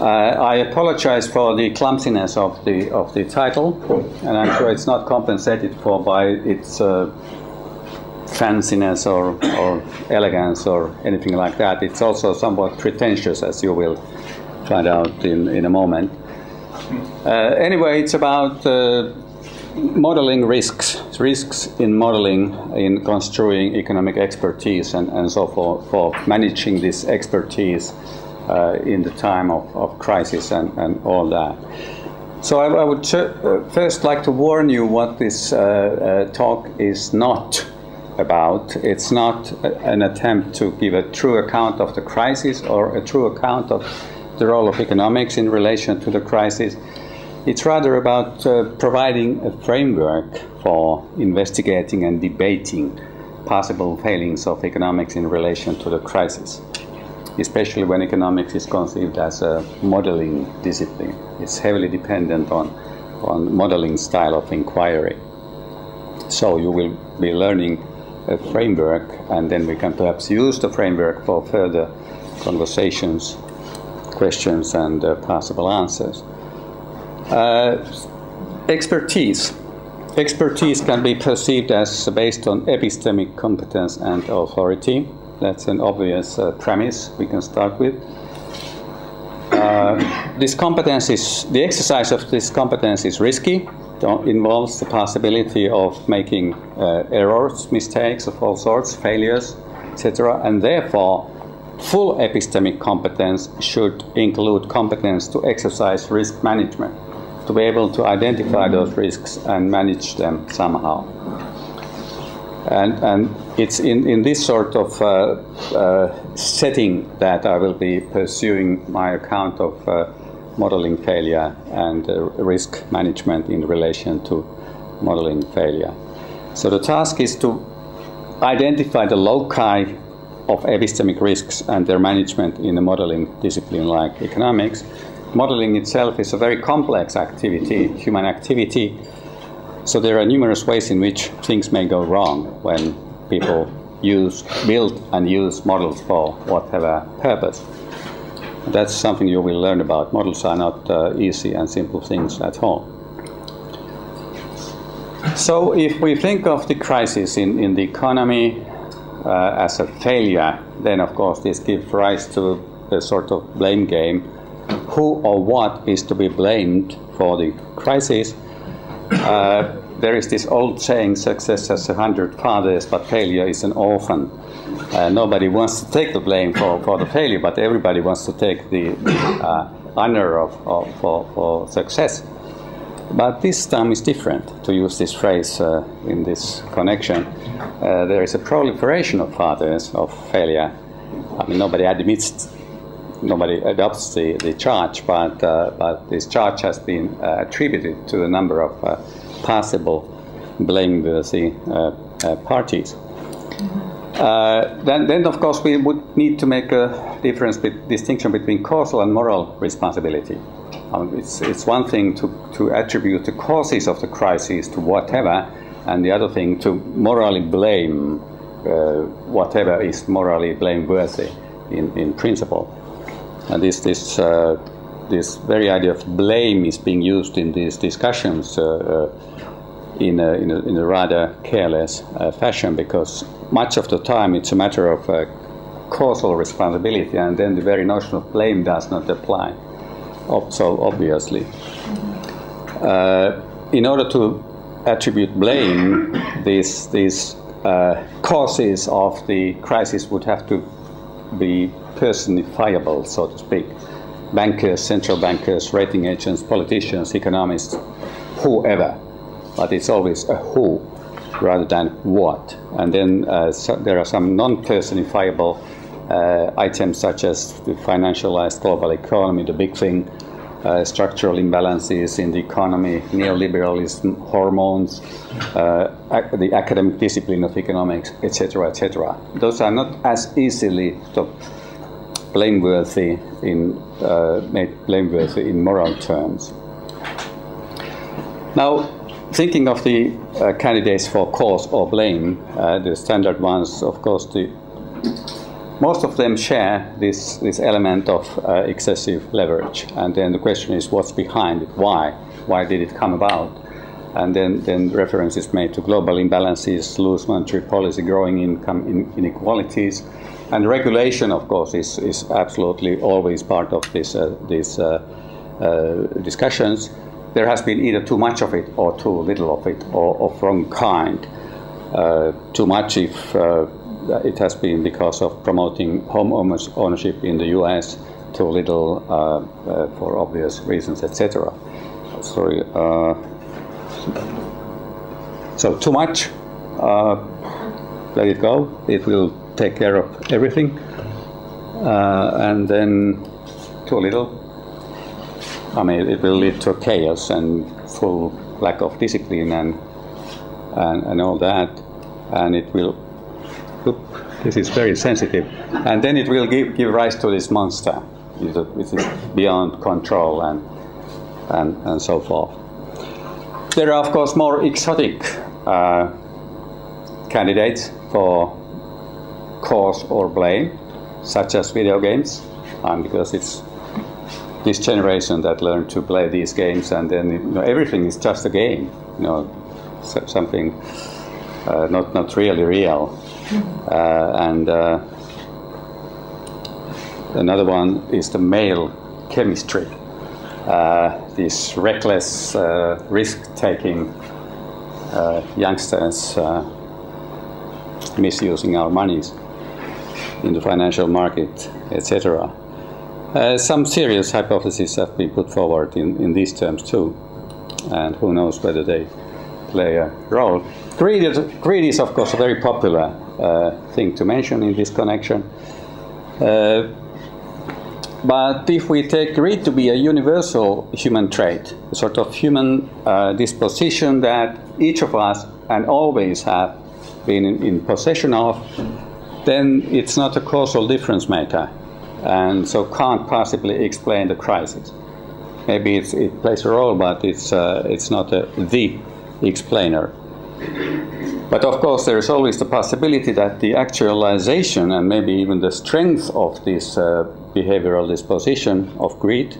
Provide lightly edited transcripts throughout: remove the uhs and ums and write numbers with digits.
I apologize for the clumsiness of the title, and I'm sure it's not compensated for by its fanciness or elegance or anything like that. It's also somewhat pretentious, as you will find out in a moment. Anyway, it's about modeling risks in modeling, in construing economic expertise and so forth, for managing this expertise in the time of crisis and all that. So I would first like to warn you what this talk is not about. It's not an attempt to give a true account of the crisis or a true account of the role of economics in relation to the crisis. It's rather about providing a framework for investigating and debating possible failings of economics in relation to the crisis, especially when economics is conceived as a modeling discipline. It's heavily dependent on modeling style of inquiry. So you will be learning a framework, and then we can perhaps use the framework for further conversations, questions, and possible answers. Expertise can be perceived as based on epistemic competence and authority. That's an obvious premise we can start with. This competence is, the exercise of this competence is risky. It involves the possibility of making errors, mistakes of all sorts, failures, etc. And therefore, full epistemic competence should include competence to exercise risk management, to be able to identify those risks and manage them somehow. And it's in this sort of setting that I will be pursuing my account of modeling failure and risk management in relation to modeling failure. So the task is to identify the loci of epistemic risks and their management in a modeling discipline like economics. Modeling itself is a very complex activity, human activity, so there are numerous ways in which things may go wrong when people build and use models for whatever purpose. That's something you will learn about. Models are not easy and simple things at all. So if we think of the crisis in the economy as a failure, then of course this gives rise to a sort of blame game. Who or what is to be blamed for the crisis? There is this old saying, success has 100 fathers, but failure is an orphan. Nobody wants to take the blame for the failure, but everybody wants to take the honor for success. But this time is different, to use this phrase in this connection. There is a proliferation of fathers of failure. I mean, nobody adopts the charge, but this charge has been attributed to a number of possible blameworthy parties. Then of course we would need to make a distinction between causal and moral responsibility. It's one thing to attribute the causes of the crisis to whatever, and the other thing to morally blame whatever is morally blameworthy in principle. And this very idea of blame is being used in these discussions in a rather careless fashion, because much of the time it's a matter of causal responsibility, and then the very notion of blame does not apply so obviously. In order to attribute blame, these causes of the crisis would have to be personifiable, so to speak. Bankers, central bankers, rating agents, politicians, economists, whoever. But it's always a who rather than what. And then there are some non-personifiable items, such as the financialized global economy, the big thing, structural imbalances in the economy, neoliberalism, hormones, the academic discipline of economics, etc., etc. Those are not as easily blameworthy in moral terms. Now, thinking of the candidates for cause or blame, the standard ones, of course, the most of them share this element of excessive leverage. And then the question is, what's behind it? Why? Why did it come about? And then reference is made to global imbalances, loose monetary policy, growing income inequalities. And regulation, of course, is absolutely always part of these discussions. There has been either too much of it or too little of it, or of wrong kind. Too much if it has been because of promoting home ownership in the US, too little for obvious reasons, etc. Sorry. So too much, let it go. It will take care of everything. And then too little, I mean, it will lead to chaos and full lack of discipline and all that. And it will, this is very sensitive. And then it will give rise to this monster, which is beyond control and so forth. There are, of course, more exotic candidates for cause or blame, such as video games, because it's this generation that learned to play these games, and then everything is just a game, something not really real. And another one is the male chemistry. These reckless, risk-taking youngsters misusing our monies in the financial market, etc. Some serious hypotheses have been put forward in these terms too, and who knows whether they play a role. Greed is, of course, a very popular thing to mention in this connection. But if we take greed to be a universal human trait, a sort of human disposition that each of us and always have been in possession of, then it's not a causal difference maker, and so can't possibly explain the crisis. Maybe it plays a role, but it's not the explainer. But of course, there is always the possibility that the actualization and maybe even the strength of this behavioral disposition of greed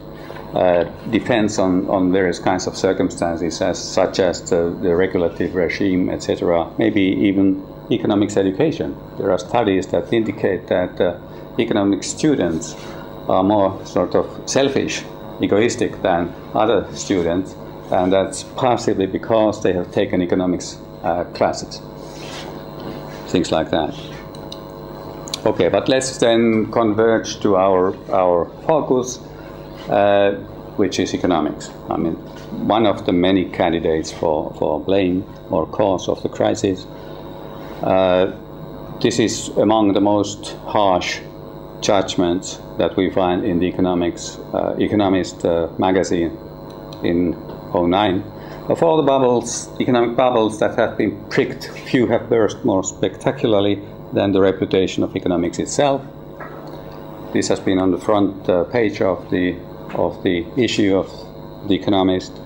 depends on various kinds of circumstances, such as the regulative regime, etc. Maybe even economics education. There are studies that indicate that economic students are more sort of selfish, egoistic than other students, and that's possibly because they have taken economics classes, things like that. Okay, but let's then converge to our focus, which is economics. I mean, one of the many candidates for blame or cause of the crisis. This is among the most harsh judgments that we find in the Economist magazine in 2009. Of all the bubbles, economic bubbles that have been pricked, few have burst more spectacularly than the reputation of economics itself. This has been on the front page of the issue of The Economist,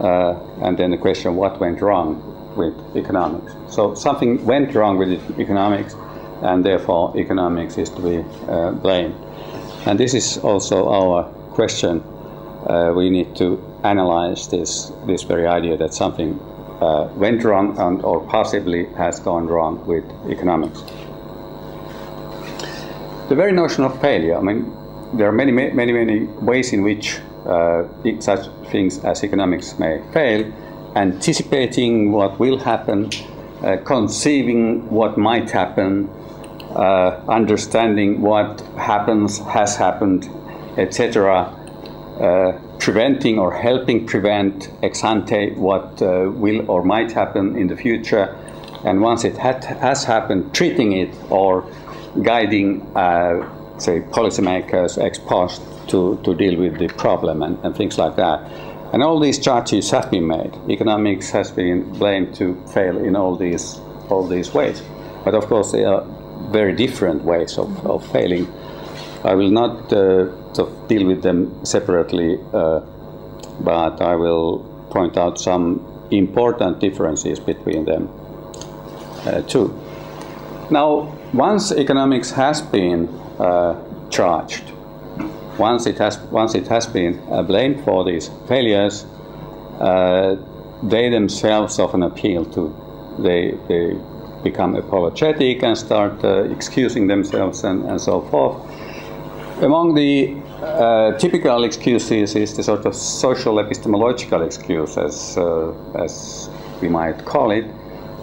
and then the question, what went wrong with economics? So something went wrong with economics, and therefore economics is to be blamed. And this is also our question. We need to analyze this very idea that something went wrong or possibly has gone wrong with economics. The very notion of failure, I mean, there are many ways in which such things as economics may fail. Anticipating what will happen, conceiving what might happen, understanding what happens, has happened, etc. Preventing or helping prevent ex ante what will or might happen in the future, and once it has happened, treating it or guiding, say, policymakers ex post to deal with the problem and things like that. And all these charges have been made. Economics has been blamed to fail in all these ways, but of course they are very different ways of failing. I will not deal with them separately, but I will point out some important differences between them too. Now, once economics has been charged, once it has been blamed for these failures, they themselves often appeal to, they become apologetic and start excusing themselves and so forth. Among the typical excuses is the sort of social epistemological excuse, as we might call it.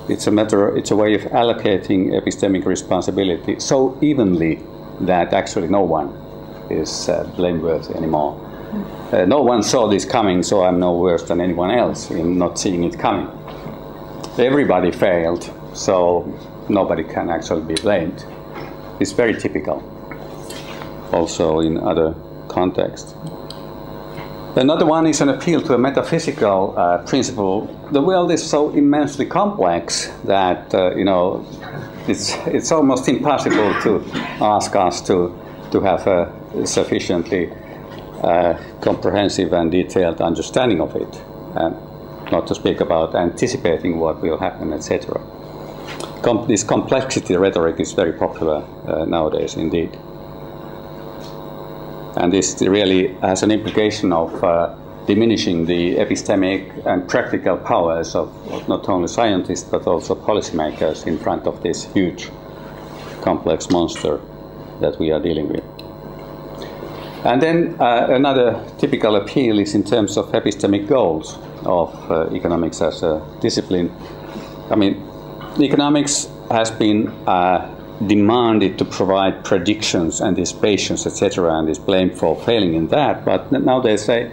It's a way of allocating epistemic responsibility so evenly that actually no one is blameworthy anymore. No one saw this coming, so I'm no worse than anyone else in not seeing it coming. Everybody failed, so nobody can actually be blamed. It's very typical, also in other contexts. Another one is an appeal to a metaphysical principle. The world is so immensely complex that you know, it's almost impossible to ask us to have a sufficiently comprehensive and detailed understanding of it, not to speak about anticipating what will happen, etc. This complexity rhetoric is very popular nowadays, indeed. And this really has an implication of diminishing the epistemic and practical powers of not only scientists but also policymakers in front of this huge, complex monster that we are dealing with. And then another typical appeal is in terms of epistemic goals of economics as a discipline. I mean, economics has been demanded to provide predictions, anticipations, etc., and is blamed for failing in that. But now they say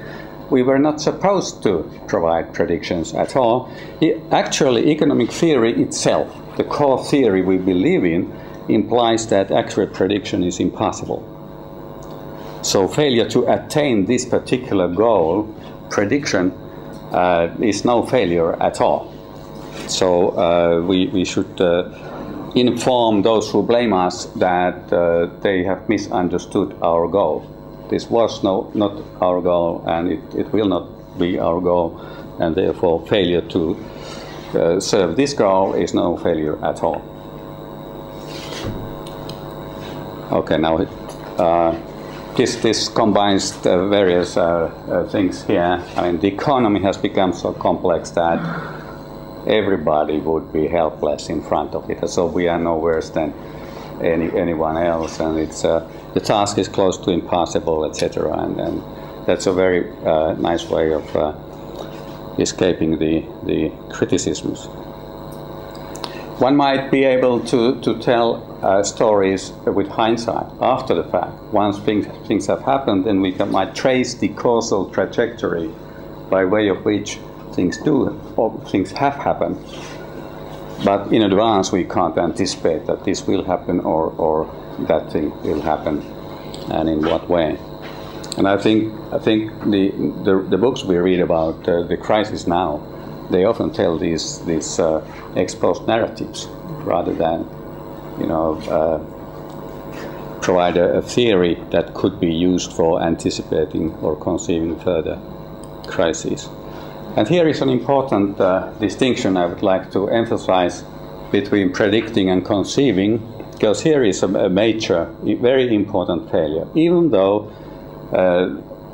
we were not supposed to provide predictions at all. Actually, economic theory itself, the core theory we believe in, implies that accurate prediction is impossible. So failure to attain this particular goal, prediction, is no failure at all. So we should inform those who blame us that they have misunderstood our goal. This was not our goal, and it will not be our goal, and therefore failure to serve this goal is no failure at all. Okay, now this combines the various things here. I mean, the economy has become so complex that everybody would be helpless in front of it, so we are no worse than anyone else, and it's the task is close to impossible, etc. And that's a very nice way of escaping the criticisms. One might be able to tell stories with hindsight, after the fact. Once things have happened, then we might trace the causal trajectory by way of which things do, or things have happened, but in advance we can't anticipate that this will happen or that thing will happen, and in what way. And I think the books we read about the crisis now, they often tell these ex post narratives rather than, you know, provide a theory that could be used for anticipating or conceiving further crises. And here is an important distinction I would like to emphasize between predicting and conceiving, because here is a major, very important failure. Even though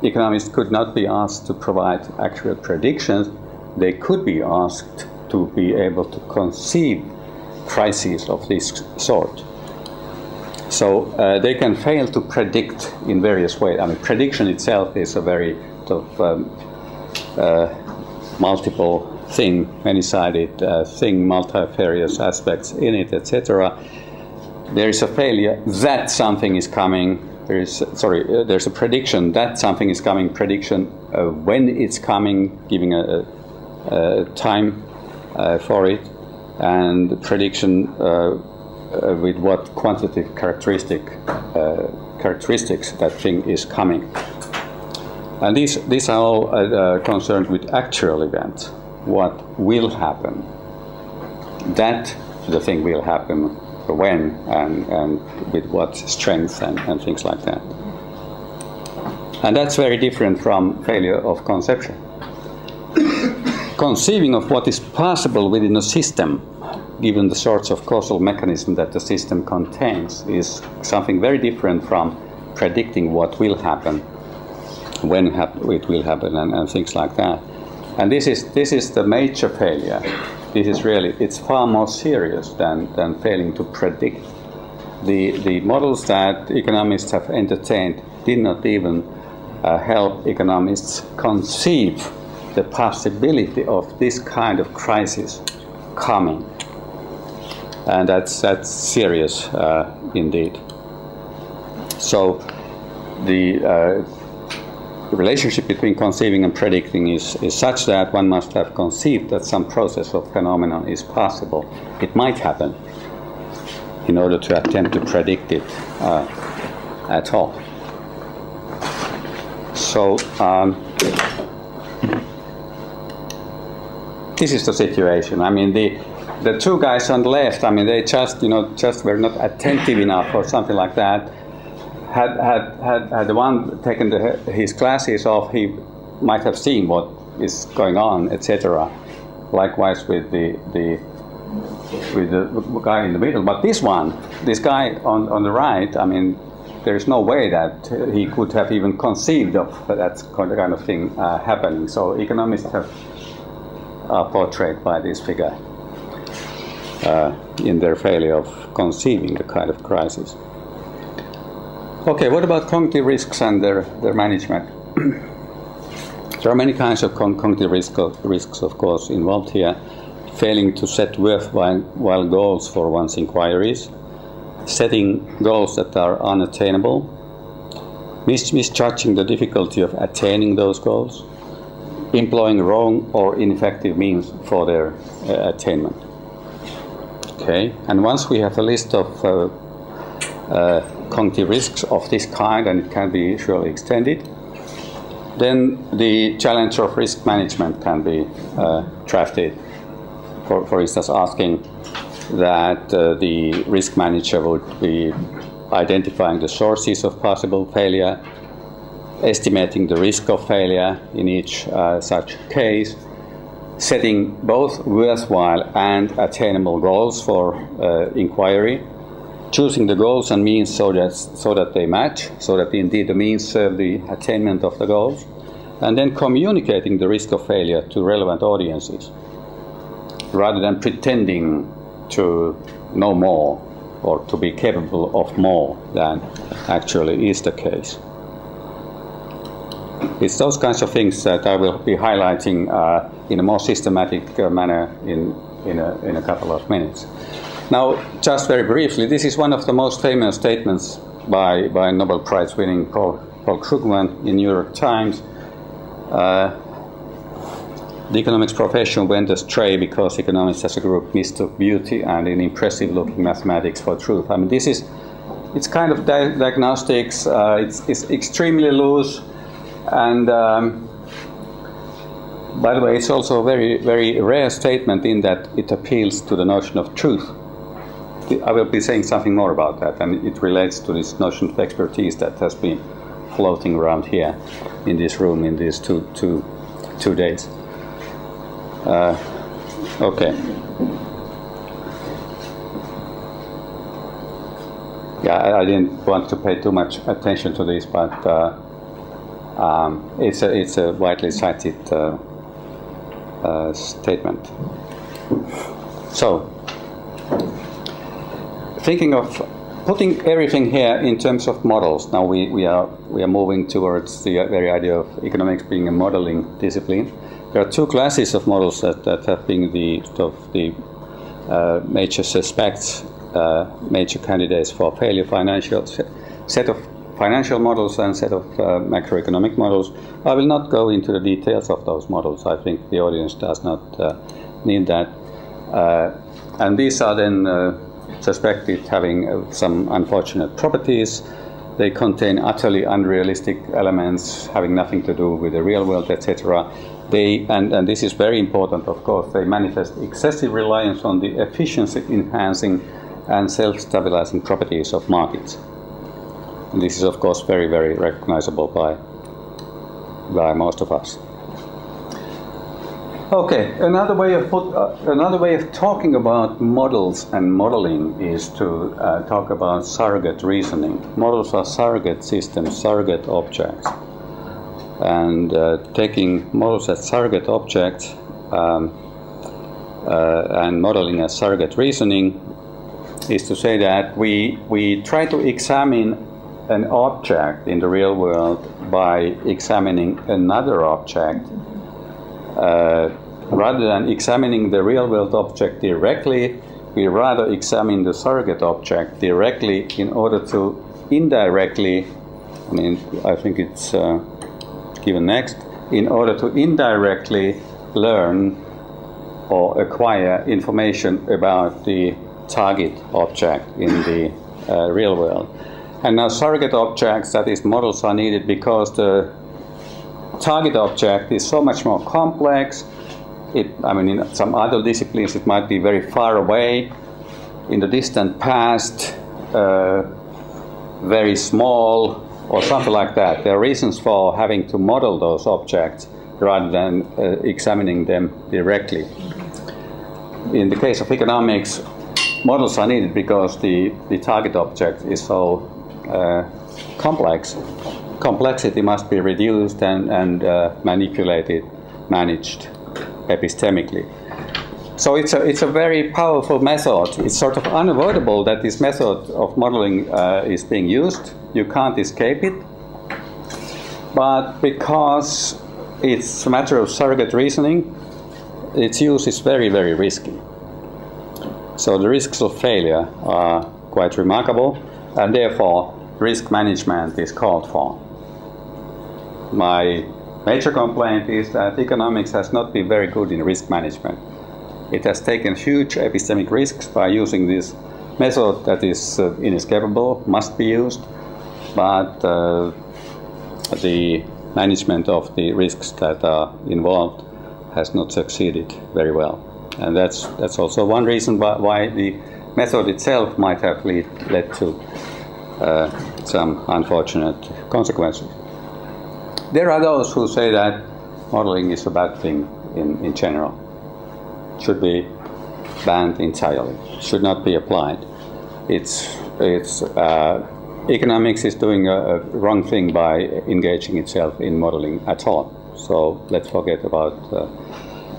economists could not be asked to provide actual predictions, they could be asked to be able to conceive crises of this sort. So they can fail to predict in various ways. I mean, prediction itself is a very multiple thing, many-sided thing, multifarious aspects in it, etc. There is a failure that something is coming. There's a prediction that something is coming, prediction when it's coming, giving a time for it, and prediction with what quantitative characteristics that thing is coming. And these are all concerned with actual events. What will happen? That the thing will happen, when, and with what strength, and things like that. And that's very different from failure of conception. Conceiving of what is possible within a system given the sorts of causal mechanism that the system contains, is something very different from predicting what will happen, when it will happen, and things like that. And this is the major failure. This is really, it's far more serious than failing to predict. The models that economists have entertained did not even help economists conceive the possibility of this kind of crisis coming. And that's serious indeed. So the relationship between conceiving and predicting is such that one must have conceived that some process or phenomenon is possible. It might happen in order to attempt to predict it at all. So this is the situation. I mean, the two guys on the left, I mean, they just, you know, just were not attentive enough or something like that. Had the one taken his glasses off, he might have seen what is going on, etc. Likewise with the guy in the middle. But this one, this guy on the right, I mean, there is no way that he could have even conceived of that kind of thing happening. So economists are portrayed by this figure in their failure of conceiving the kind of crisis. Okay, what about cognitive risks and their management? There are many kinds of cognitive risks, of course, involved here. Failing to set worthwhile goals for one's inquiries, setting goals that are unattainable, misjudging the difficulty of attaining those goals, employing wrong or ineffective means for their attainment. Okay, and once we have a list of cognitive risks of this kind, and it can be surely extended, then the challenge of risk management can be drafted. For instance, asking that the risk manager would be identifying the sources of possible failure, estimating the risk of failure in each such case, setting both worthwhile and attainable goals for inquiry, choosing the goals and means so that they match, so that indeed the means serve the attainment of the goals, and then communicating the risk of failure to relevant audiences, rather than pretending to know more or to be capable of more than actually is the case. It's those kinds of things that I will be highlighting in a more systematic manner in a couple of minutes. Now, just very briefly, this is one of the most famous statements by Nobel Prize winning Paul Krugman in New York Times. The economics profession went astray because economics as a group mistook beauty and an impressive looking mathematics for truth. I mean, this is, it's kind of diagnostics, it's extremely loose, and by the way, it's also a very, very rare statement in that it appeals to the notion of truth. I will be saying something more about that, and it relates to this notion of expertise that has been floating around here in this room in these two days. Okay. Yeah, I didn't want to pay too much attention to this, but it's a widely cited statement. So, thinking of putting everything here in terms of models. Now we are moving towards the very idea of economics being a modeling discipline. There are two classes of models that have been the major suspects, major candidates for failure: set of financial models and set of macroeconomic models. I will not go into the details of those models. I think the audience does not need that. And these are then suspected having some unfortunate properties. They contain utterly unrealistic elements having nothing to do with the real world, etc. And this is very important, of course, they manifest excessive reliance on the efficiency-enhancing and self-stabilizing properties of markets. And this is, of course, very, very recognizable by most of us. Okay, another way of talking about models and modeling is to talk about surrogate reasoning. Models are surrogate systems, surrogate objects, and taking models as surrogate objects and modeling as surrogate reasoning is to say that we try to examine an object in the real world by examining another object. Rather than examining the real-world object directly, we rather examine the surrogate object directly in order to indirectly, I mean, I think it's given next, in order to indirectly learn or acquire information about the target object in the real world. And now surrogate objects, that is, models are needed because the target object is so much more complex. I mean, in some other disciplines it might be very far away, in the distant past, very small, or something like that. There are reasons for having to model those objects rather than examining them directly. In the case of economics, models are needed because the target object is so complex. Complexity must be reduced and manipulated, managed epistemically. So it's a very powerful method. It's sort of unavoidable that this method of modeling is being used. You can't escape it. But because it's a matter of surrogate reasoning, its use is very, very risky. So the risks of failure are quite remarkable, and therefore risk management is called for. My major complaint is that economics has not been very good in risk management. It has taken huge epistemic risks by using this method that is inescapable, must be used, but the management of the risks that are involved has not succeeded very well. And that's also one reason why the method itself might have led to some unfortunate consequences. There are those who say that modeling is a bad thing in general, should be banned entirely, should not be applied. Economics is doing a wrong thing by engaging itself in modeling at all. So let's forget about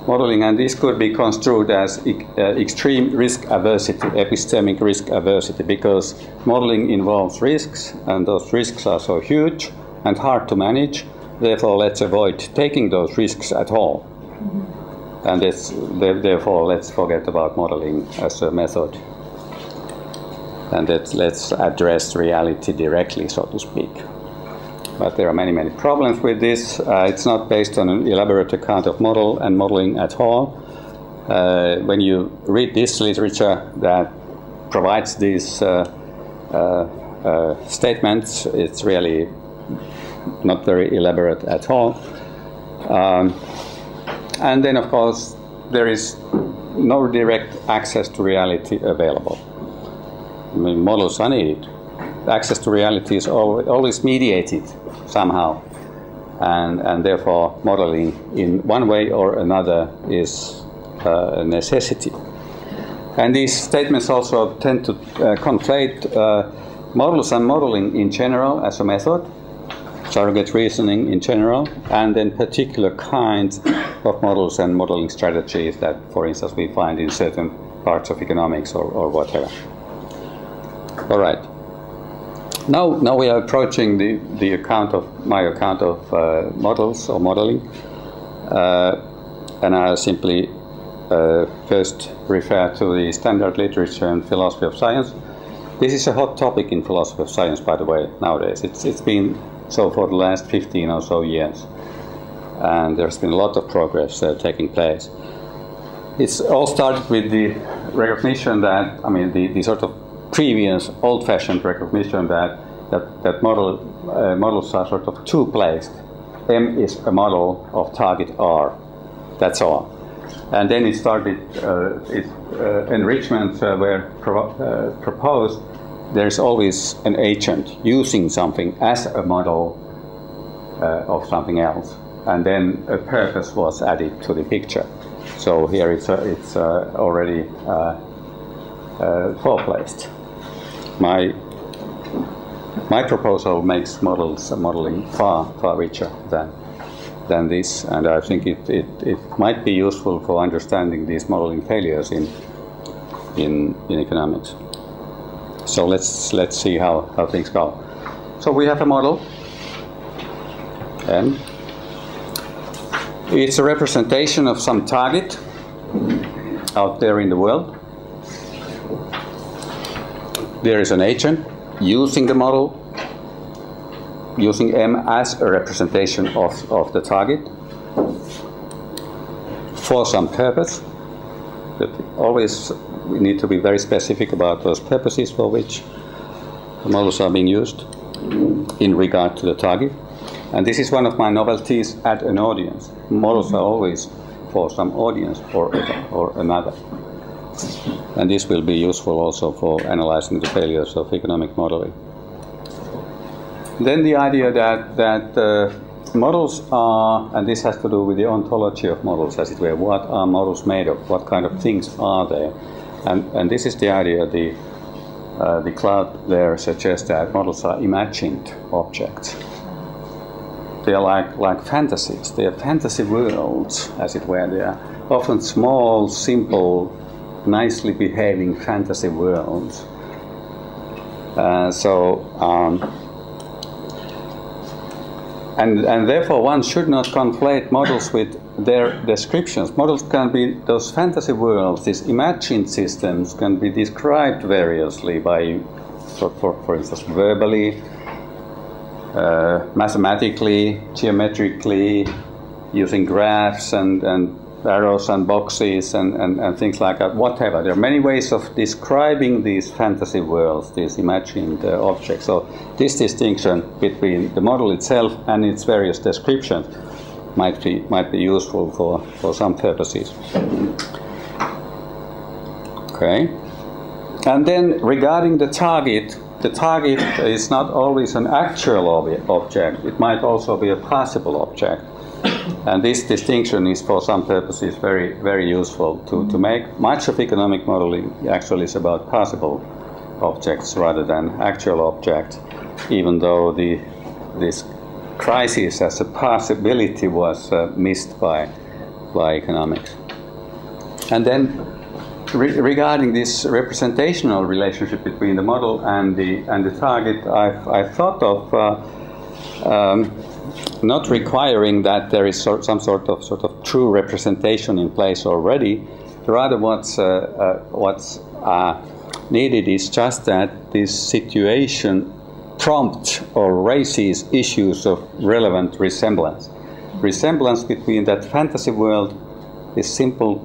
modeling, and this could be construed as extreme risk aversity, epistemic risk aversity, because modeling involves risks, and those risks are so huge and hard to manage. Therefore, let's avoid taking those risks at all. Mm-hmm. And therefore, let's forget about modeling as a method. And let's address reality directly, so to speak. But there are many, many problems with this. It's not based on an elaborate account of model and modeling at all. When you read this literature that provides these statements, it's really not very elaborate at all. And then, of course, there is no direct access to reality available. I mean, models are needed. Access to reality is always mediated somehow, and therefore modeling in one way or another is a necessity. And these statements also tend to conflate models and modeling in general as a method, surrogate reasoning in general, and then particular kinds of models and modeling strategies that, for instance, we find in certain parts of economics or whatever. All right. Now we are approaching my account of models or modeling, and I'll simply first refer to the standard literature in philosophy of science. This is a hot topic in philosophy of science, by the way, nowadays. It's been so for the last 15 or so years, and there's been a lot of progress taking place. It's all started with the recognition that, I mean, the sort of previous old-fashioned recognition that models are sort of two-placed. M is a model of target R. That's all. And then it started enrichments were proposed. There's always an agent using something as a model of something else. and then a purpose was added to the picture. So here it's already foreplaced. My proposal makes modeling far richer than this, and I think it might be useful for understanding these modeling failures in economics. So let's see how things go. So we have a model, and it's a representation of some target out there in the world. There is an agent using the model, using M as a representation of the target for some purpose. But always we need to be very specific about those purposes for which the models are being used in regard to the target. And this is one of my novelties at an audience. Models are always for some audience or another. And this will be useful also for analyzing the failures of economic modeling. Then the idea that models are, and this has to do with the ontology of models, as it were, what are models made of, what kind of things are they? And this is the idea, the cloud there suggests that models are imagined objects. They are like fantasies. They are fantasy worlds, as it were. They are often small, simple, nicely behaving fantasy worlds. And therefore one should not conflate models with their descriptions. Models can be those fantasy worlds, these imagined systems can be described variously by, for instance, verbally, mathematically, geometrically, using graphs and arrows and boxes and things like that, whatever. There are many ways of describing these fantasy worlds, these imagined objects. So this distinction between the model itself and its various descriptions might be useful for some purposes. Okay. And then regarding the target is not always an actual object. It might also be a possible object. And this distinction is, for some purposes, very useful to make. Much of economic modeling actually is about possible objects rather than actual objects, even though this crisis as a possibility was missed by economics. And then regarding this representational relationship between the model and the target, I've thought of not requiring that there is some sort of true representation in place already. Rather, what's needed is just that this situation prompts or raises issues of relevant resemblance. Resemblance between that fantasy world, this simple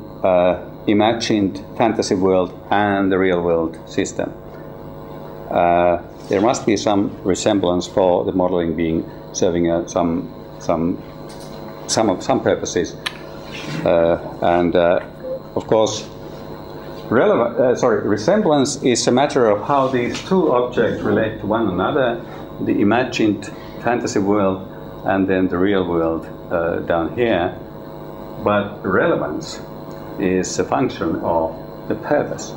imagined fantasy world, and the real world system. There must be some resemblance for the modeling being serving some purposes, and of course, resemblance is a matter of how these two objects relate to one another: the imagined fantasy world and then the real world down here. But relevance is a function of the purpose,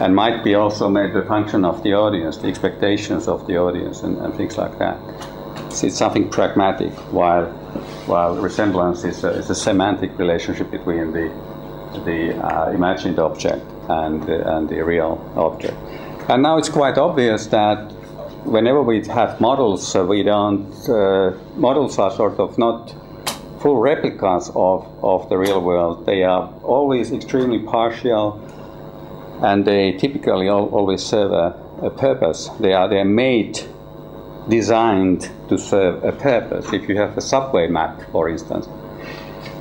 and might be also made the function of the audience, the expectations of the audience, and things like that. So it's something pragmatic, while resemblance is a semantic relationship between the imagined object and the real object. And now it's quite obvious that whenever we have models, models are sort of not full replicas of the real world. They are always extremely partial, and they typically always serve a purpose. They're made, designed to serve a purpose. If you have a subway map, for instance,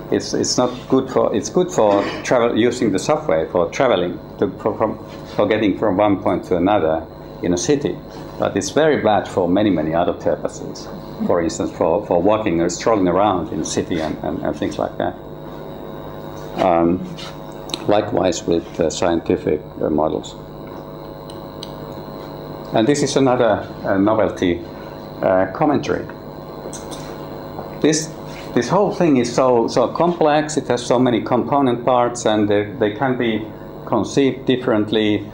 it's not good for, it's good for travel, using the subway for traveling, for getting from one point to another in a city. But it's very bad for many other purposes. For instance, for walking or strolling around in the city and things like that. Likewise with scientific models. And this is another novelty commentary. this whole thing is so complex. It has so many component parts, and they can be conceived differently.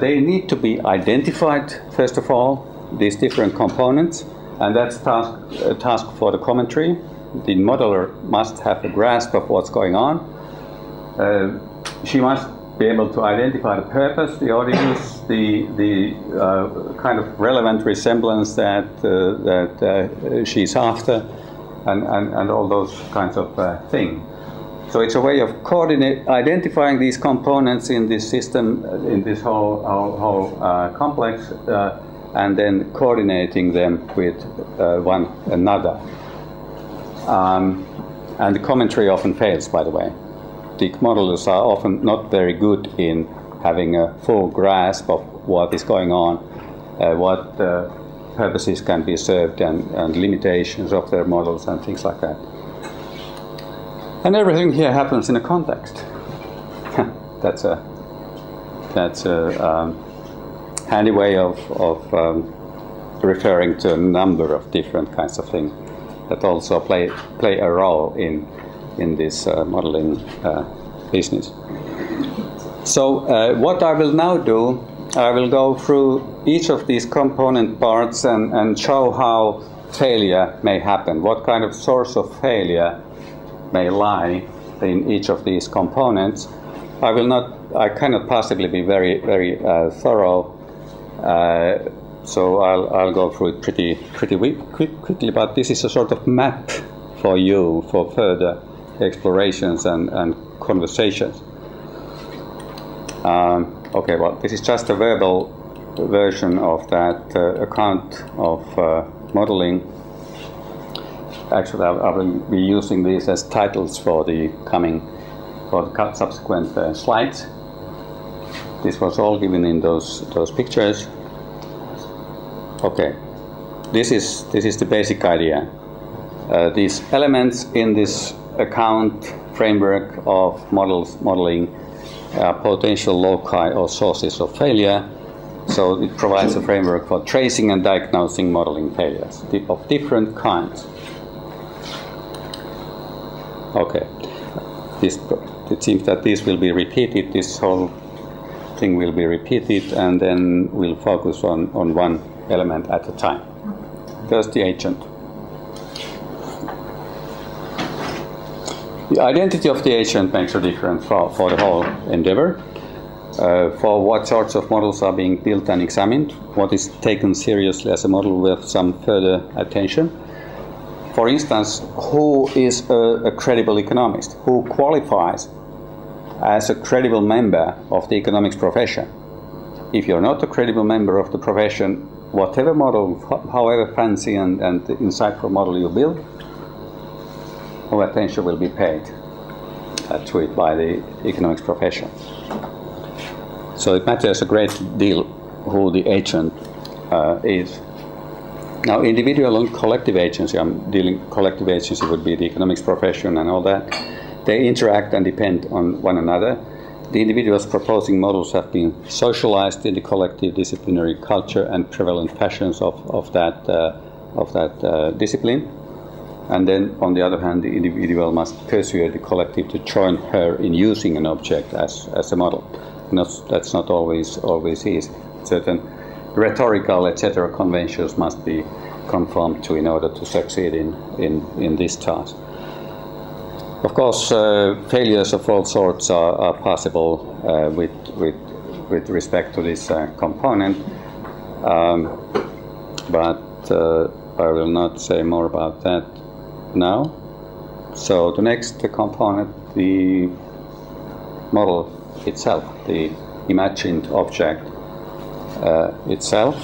They need to be identified, first of all, these different components, and that's a task for the commentary. The modeler must have a grasp of what's going on. She must be able to identify the purpose, the audience, the kind of relevant resemblance that she's after, and all those kinds of things. So it's a way of identifying these components in this system, in this whole complex, and then coordinating them with one another. And the commentary often fails, by the way. The modelers are often not very good in having a full grasp of what is going on, what purposes can be served, and limitations of their models and things like that. And everything here happens in a context. that's a handy way of referring to a number of different kinds of things that also play a role in this modeling business. So what I will now do, I will go through each of these component parts and show how failure may happen, what kind of source of failure may lie in each of these components. I cannot possibly be very, very thorough. So I'll go through it pretty quickly, but this is a sort of map for you for further explorations and conversations. Okay, well, this is just a verbal version of that account of modeling. Actually, I will be using these as titles for the subsequent slides. This was all given in those pictures. Okay, this is the basic idea. These elements in this account framework of modeling are potential loci or sources of failure. So it provides a framework for tracing and diagnosing modeling failures of different kinds. Okay, it seems that this will be repeated. This whole thing will be repeated, and then we'll focus on one element at a time. First, the agent. The identity of the agent makes a difference for the whole endeavor, for what sorts of models are being built and examined, what is taken seriously as a model with some further attention. For instance, who is a credible economist? Who qualifies as a credible member of the economics profession? If you're not a credible member of the profession, whatever model, however fancy and insightful model you build, no attention will be paid to it by the economics profession. So it matters a great deal who the agent is. Now, individual and collective agency, I'm dealing with collective agency would be the economics profession and all that. They interact and depend on one another. The individuals proposing models have been socialized in the collective disciplinary culture and prevalent fashions of that discipline. And then, on the other hand, the individual must persuade the collective to join her in using an object as a model. That's not always easy. Certain rhetorical, etc., conventions must be conformed to in order to succeed in this task. Of course, failures of all sorts are possible with respect to this component, but I will not say more about that now. So the next component, the model itself, the imagined object itself.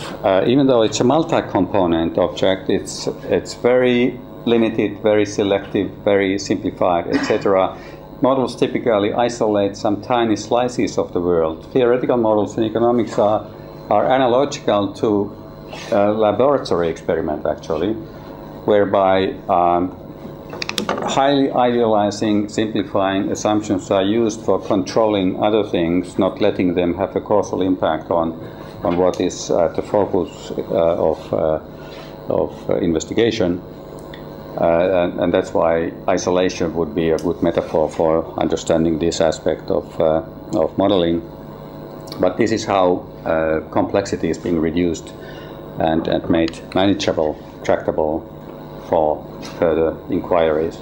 Even though it's a multi-component object, it's very limited, very selective, very simplified, etc. Models typically isolate some tiny slices of the world. Theoretical models in economics are analogical to laboratory experiment, actually, whereby highly idealizing, simplifying assumptions are used for controlling other things, not letting them have a causal impact on what is the focus of investigation. And that's why isolation would be a good metaphor for understanding this aspect of modeling. But this is how complexity is being reduced and made manageable, tractable for further inquiries.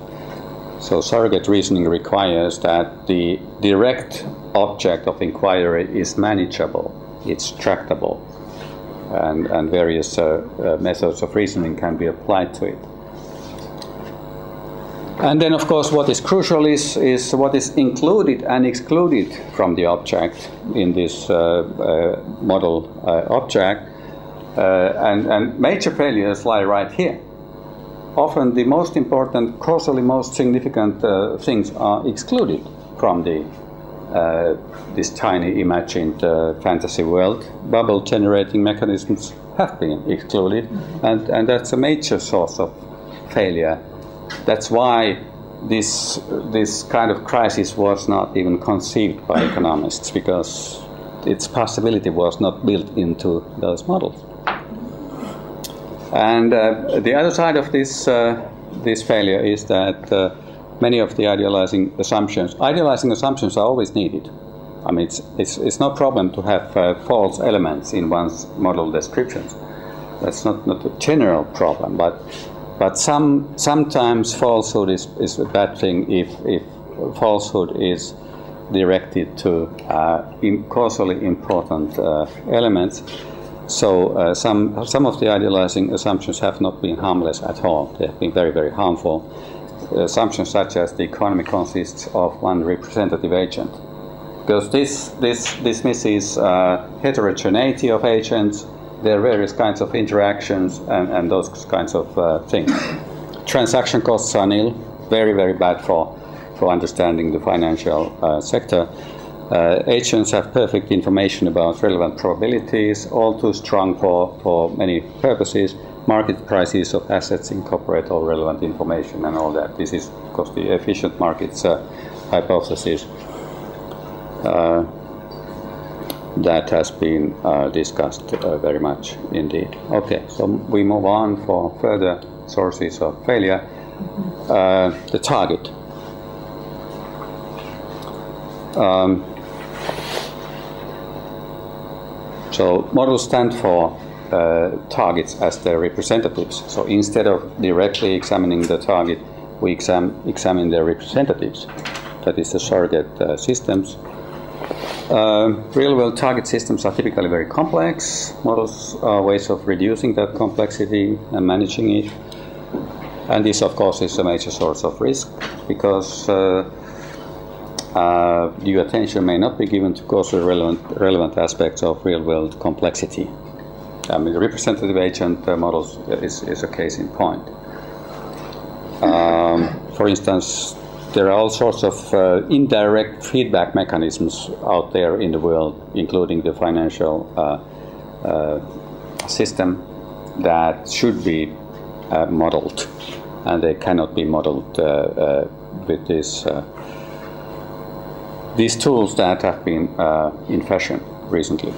So surrogate reasoning requires that the direct object of inquiry is manageable, it's tractable, and various methods of reasoning can be applied to it. And then, of course, what is crucial is what is included and excluded from the object in this model object. And major failures lie right here. Often the most important, causally most significant things are excluded from the, this tiny imagined fantasy world. Bubble generating mechanisms have been excluded, and that's a major source of failure. That's why this kind of crisis was not even conceived by economists, because its possibility was not built into those models. And the other side of this, this failure is that many of the idealizing assumptions are always needed. I mean, it's no problem to have false elements in one's model descriptions. That's not a general problem, but sometimes falsehood is a bad thing if falsehood is directed to causally important elements. So some of the idealizing assumptions have not been harmless at all. They have been very, very harmful. Assumptions such as the economy consists of one representative agent, because this dismisses heterogeneity of agents. There are various kinds of interactions and those kinds of things. Transaction costs are nil, very, very bad for understanding the financial sector. Agents have perfect information about relevant probabilities, all too strong for many purposes. Market prices of assets incorporate all relevant information and all that. This is, of course, the efficient markets hypothesis. That has been discussed very much indeed. Okay, so we move on for further sources of failure. The target. So models stand for targets as their representatives. So instead of directly examining the target, we examine their representatives. That is the surrogate systems. Real-world target systems are typically very complex. Models are ways of reducing that complexity and managing it. And this, of course, is a major source of risk, because your attention may not be given to causally relevant aspects of real-world complexity. I mean, the representative agent models is a case in point. For instance, there are all sorts of indirect feedback mechanisms out there in the world, including the financial system, that should be modeled, and they cannot be modeled with these tools that have been in fashion recently.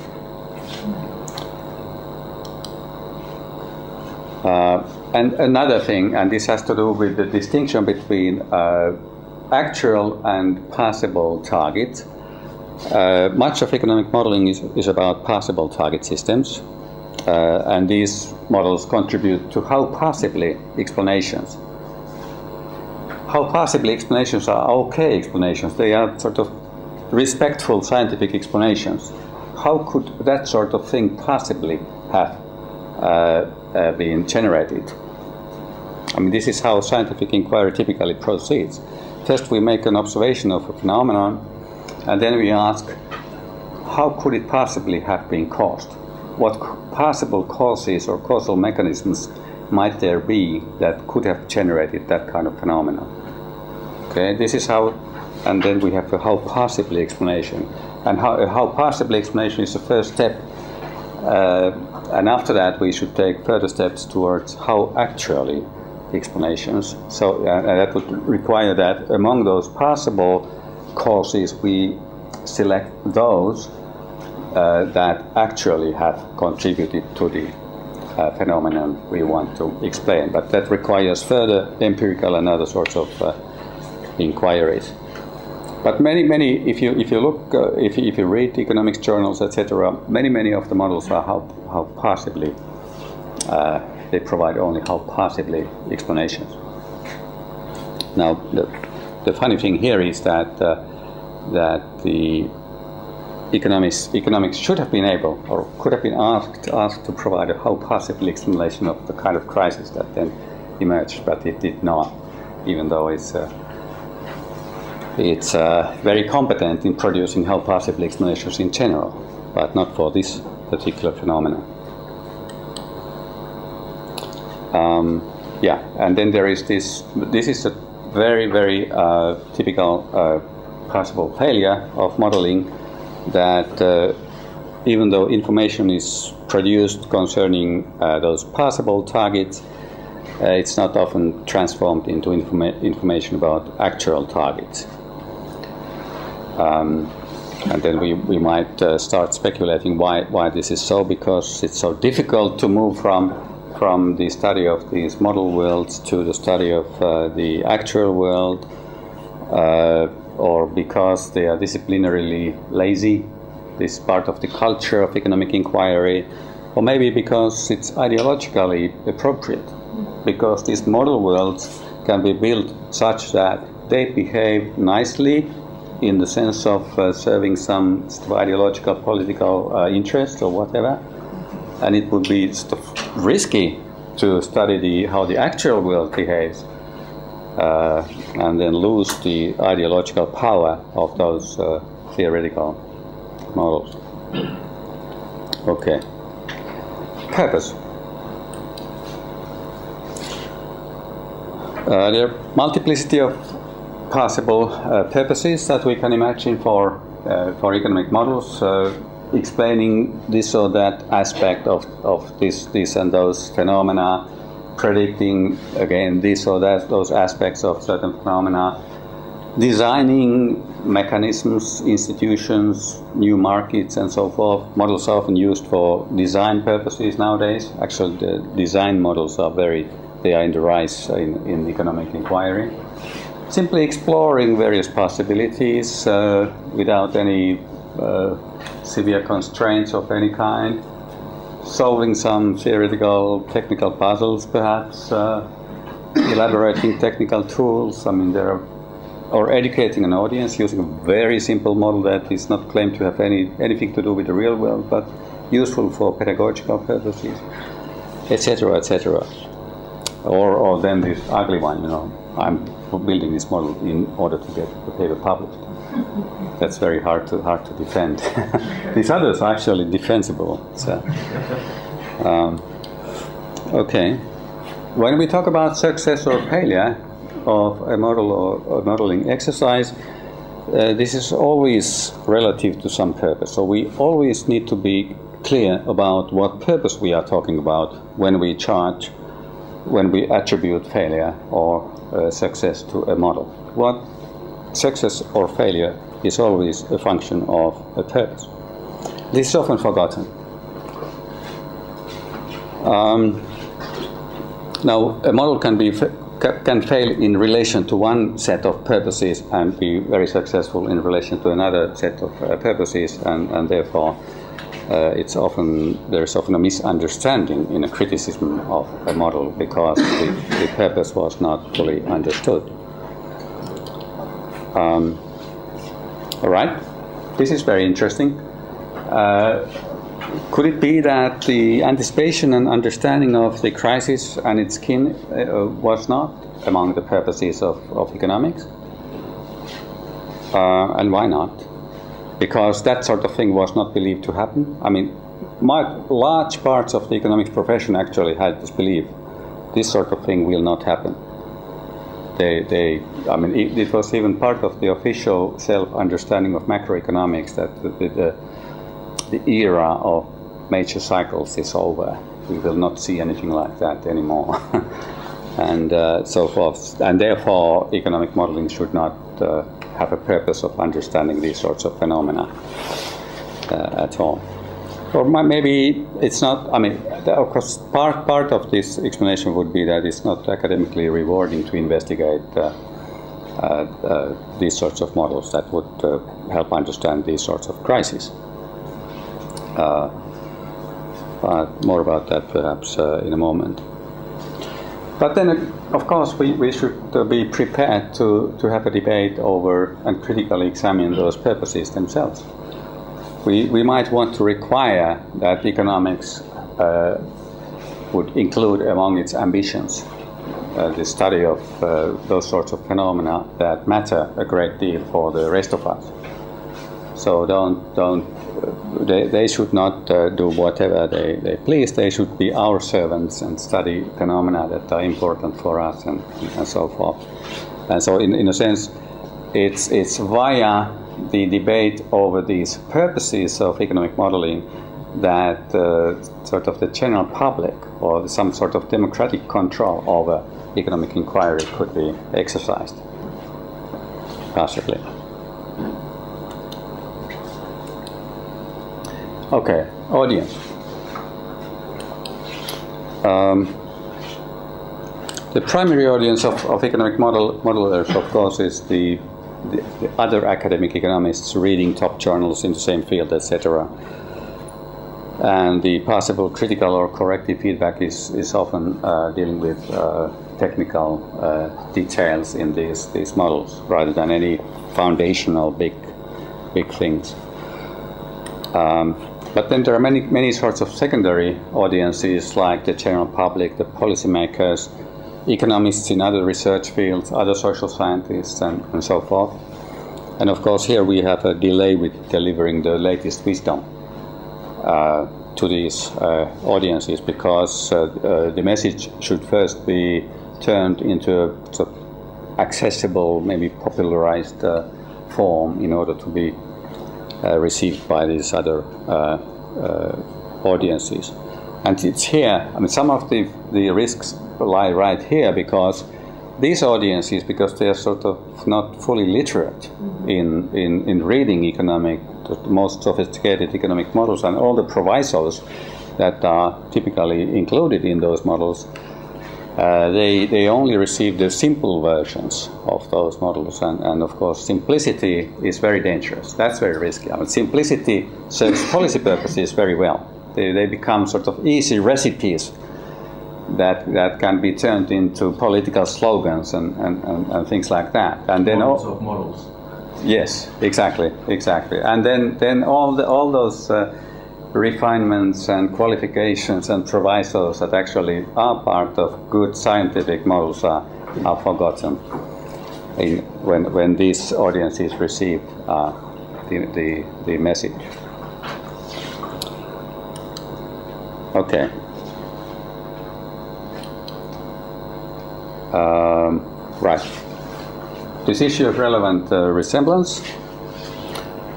And another thing, and this has to do with the distinction between actual and possible targets. Much of economic modeling is about possible target systems, and these models contribute to how possibly explanations are okay explanations. They are sort of respectful scientific explanations. How could that sort of thing possibly have been generated? I mean, this is how scientific inquiry typically proceeds. First, we make an observation of a phenomenon, and then we ask, how could it possibly have been caused? What possible causes or causal mechanisms might there be that could have generated that kind of phenomenon? Okay, this is how, and then we have a how possibly explanation. And how possibly explanation is the first step, and after that we should take further steps towards how actually explanations. So that would require that among those possible causes we select those that actually have contributed to the phenomenon we want to explain. But that requires further empirical and other sorts of inquiries. But many, if you look, if you read economics journals, etc., many of the models are how possibly they provide only how possibly explanations. Now, the funny thing here is that that the economics should have been able or could have been asked to provide a how possibly explanation of the kind of crisis that then emerged, but it did not, even though It's very competent in producing how possible explanations in general, but not for this particular phenomenon. Yeah, and then there is this. This is a very typical possible failure of modeling, that even though information is produced concerning those possible targets, it's not often transformed into information about actual targets. And then we might start speculating why this is so, because it's so difficult to move from the study of these model worlds to the study of the actual world, or because they are disciplinarily lazy, this part of the culture of economic inquiry, or maybe because it's ideologically appropriate, because these model worlds can be built such that they behave nicely in the sense of serving some sort of ideological, political interest or whatever, and it would be sort of risky to study how the actual world behaves, and then lose the ideological power of those theoretical models. Okay. Purpose. There are multiplicity of possible purposes that we can imagine for economic models, explaining this or that aspect of this and those phenomena, predicting again this or that those aspects of certain phenomena, designing mechanisms, institutions, new markets, and so forth. Models are often used for design purposes nowadays. Actually, the design models are they are in the rise in economic inquiry. Simply exploring various possibilities without any severe constraints of any kind, solving some theoretical technical puzzles perhaps, elaborating technical tools. I mean, or educating an audience using a very simple model that is not claimed to have anything to do with the real world, but useful for pedagogical purposes, etc., etc. Or then this ugly one, you know, I'm building this model in order to get the paper published. That's very hard to defend. These others are actually defensible. So. Okay, when we talk about success or failure of a model or a modeling exercise, this is always relative to some purpose. So we always need to be clear about what purpose we are talking about when we attribute failure or success to a model. What success or failure is always a function of a purpose. This is often forgotten. Now, a model can fail in relation to one set of purposes and be very successful in relation to another set of purposes, and therefore there is often a misunderstanding in a criticism of a model because the purpose was not fully understood. All right, this is very interesting. Could it be that the anticipation and understanding of the crisis and its kin was not among the purposes of economics? And why not? Because that sort of thing was not believed to happen. I mean, large parts of the economics profession actually had this belief. This sort of thing will not happen. I mean, it was even part of the official self-understanding of macroeconomics that the era of major cycles is over. We will not see anything like that anymore, and so forth. And therefore, economic modeling should not have a purpose of understanding these sorts of phenomena at all. Or maybe it's not, I mean, of course, part of this explanation would be that it's not academically rewarding to investigate these sorts of models that would help understand these sorts of crises. But more about that perhaps in a moment. But then, of course, we should be prepared to have a debate over and critically examine those purposes themselves. We might want to require that economics would include among its ambitions the study of those sorts of phenomena that matter a great deal for the rest of us. So they should not do whatever they please. They should be our servants and study phenomena that are important for us and so forth. And so in a sense, it's via the debate over these purposes of economic modeling that sort of the general public or some sort of democratic control over economic inquiry could be exercised, possibly. Okay, audience. The primary audience of economic modelers, of course, is the other academic economists reading top journals in the same field, etc. And the possible critical or corrective feedback is often dealing with technical details in these models rather than any foundational big things. But then there are many sorts of secondary audiences, like the general public, the policymakers, economists in other research fields, other social scientists, and so forth. And of course, here we have a delay with delivering the latest wisdom to these audiences, because the message should first be turned into a sort of accessible, maybe popularized form in order to be received by these other audiences. And it's here, I mean, some of the risks lie right here, because these audiences, because they are sort of not fully literate in reading economic, the most sophisticated economic models and all the provisos that are typically included in those models, they only receive the simple versions of those models, and of course simplicity is very dangerous. That's very risky. I mean, simplicity serves policy purposes very well. They become sort of easy recipes that can be turned into political slogans and things like that. And then models of models. Yes, exactly. And then all those refinements and qualifications and provisos that actually are part of good scientific models are forgotten when these audiences receive the message. Okay. Right. This issue of relevant resemblance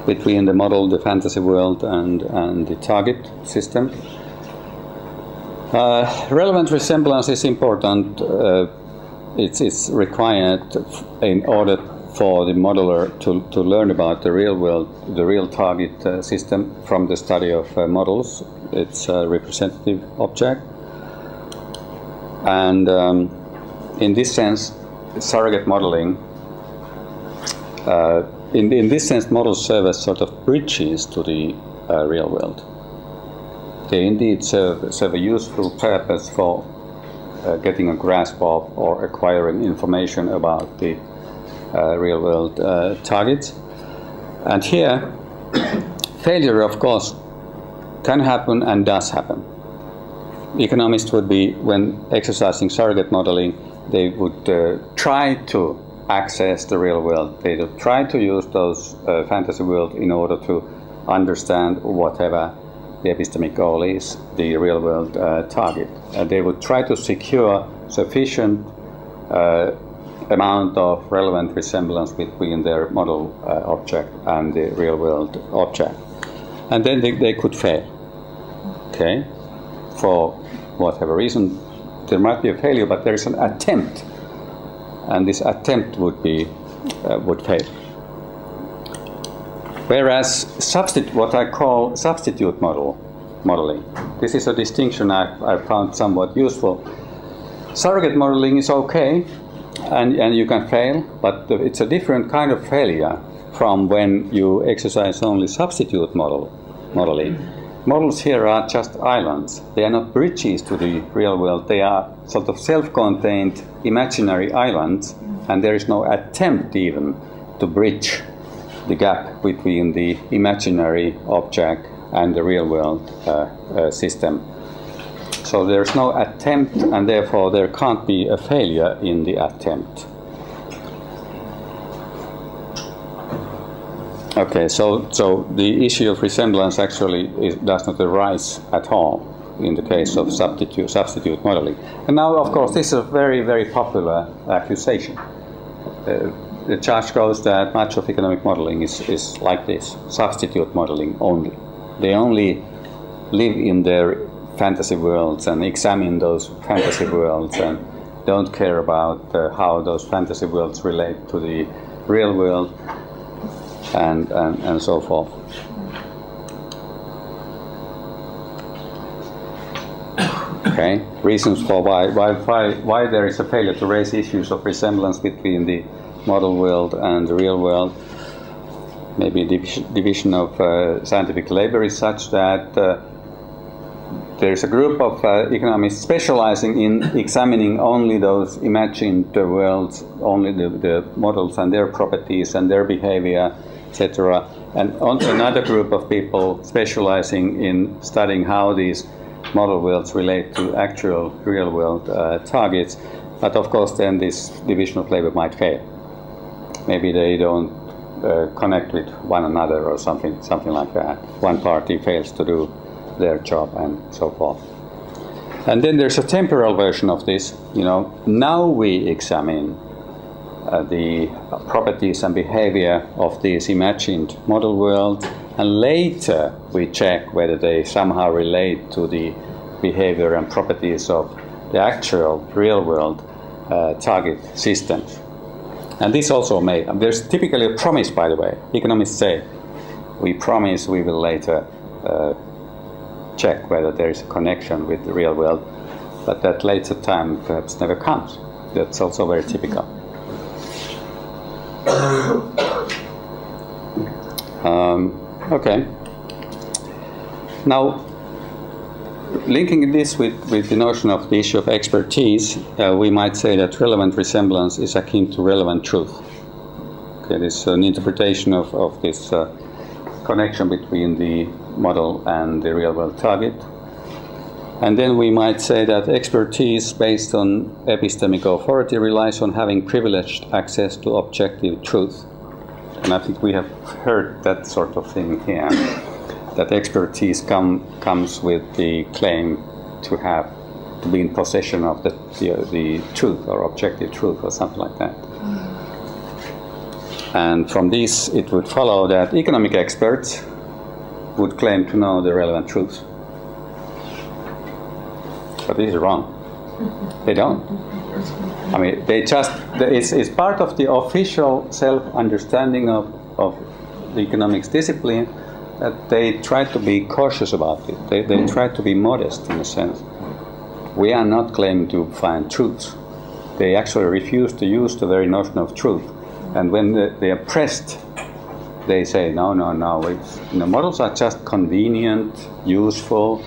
between the model, the fantasy world, and the target system. Relevant resemblance is important. It's required in order for the modeler to learn about the real world, the real target system from the study of models. It's a representative object. And in this sense, surrogate modeling, in this sense, models serve as sort of bridges to the real world. They indeed serve a useful purpose for getting a grasp of or acquiring information about the real world targets. And here, failure, of course, can happen and does happen. Economists would be, when exercising surrogate modeling, they would try to access the real world. They would try to use those fantasy world in order to understand whatever the epistemic goal is, the real world target. And they would try to secure sufficient amount of relevant resemblance between their model object and the real world object. And then they could fail. Okay? For whatever reason, there might be a failure, but there is an attempt, and this attempt would fail. Whereas what I call substitute model modeling. This is a distinction I found somewhat useful. Surrogate modeling is okay, and you can fail, but it's a different kind of failure from when you exercise only substitute modeling. Models here are just islands. They are not bridges to the real world. They are sort of self-contained imaginary islands, and there is no attempt even to bridge the gap between the imaginary object and the real world system. So there's no attempt, and therefore there can't be a failure in the attempt. Okay, so the issue of resemblance actually does not arise at all in the case of substitute modeling. And now, of course, this is a very, very popular accusation. The charge goes that much of economic modeling is like this, substitute modeling only. They only live in their fantasy worlds and examine those fantasy worlds and don't care about how those fantasy worlds relate to the real world and so forth. Okay, reasons for why there is a failure to raise issues of resemblance between the model world and the real world. Maybe division of scientific labor is such that there is a group of economists specializing in examining only those imagined worlds, only the models and their properties and their behavior, etc. And another group of people specializing in studying how these model worlds relate to actual real world targets. But of course then this division of labor might fail. Maybe they don't connect with one another or something like that. One party fails to do their job and so forth. And then there's a temporal version of this. You know, now we examine the properties and behavior of these imagined model worlds, and later we check whether they somehow relate to the behavior and properties of the actual real world target systems. And this also may, there's typically a promise, by the way. Economists say, we promise we will later check whether there is a connection with the real world, but that later time perhaps never comes. That's also very typical. Okay. Now, linking this with the notion of the issue of expertise, we might say that relevant resemblance is akin to relevant truth. Okay, this is an interpretation of this connection between the model and the real-world target. And then we might say that expertise based on epistemic authority relies on having privileged access to objective truth. And I think we have heard that sort of thing here. That expertise comes with the claim to be in possession of the truth or objective truth or something like that. And from this it would follow that economic experts would claim to know the relevant truth. But this is wrong. They don't. I mean, they just, it's part of the official self-understanding of the economics discipline that they try to be cautious about it. They try to be modest in a sense. We are not claiming to find truth. They actually refuse to use the very notion of truth. And when they are pressed, they say, no, you know, models are just convenient, useful,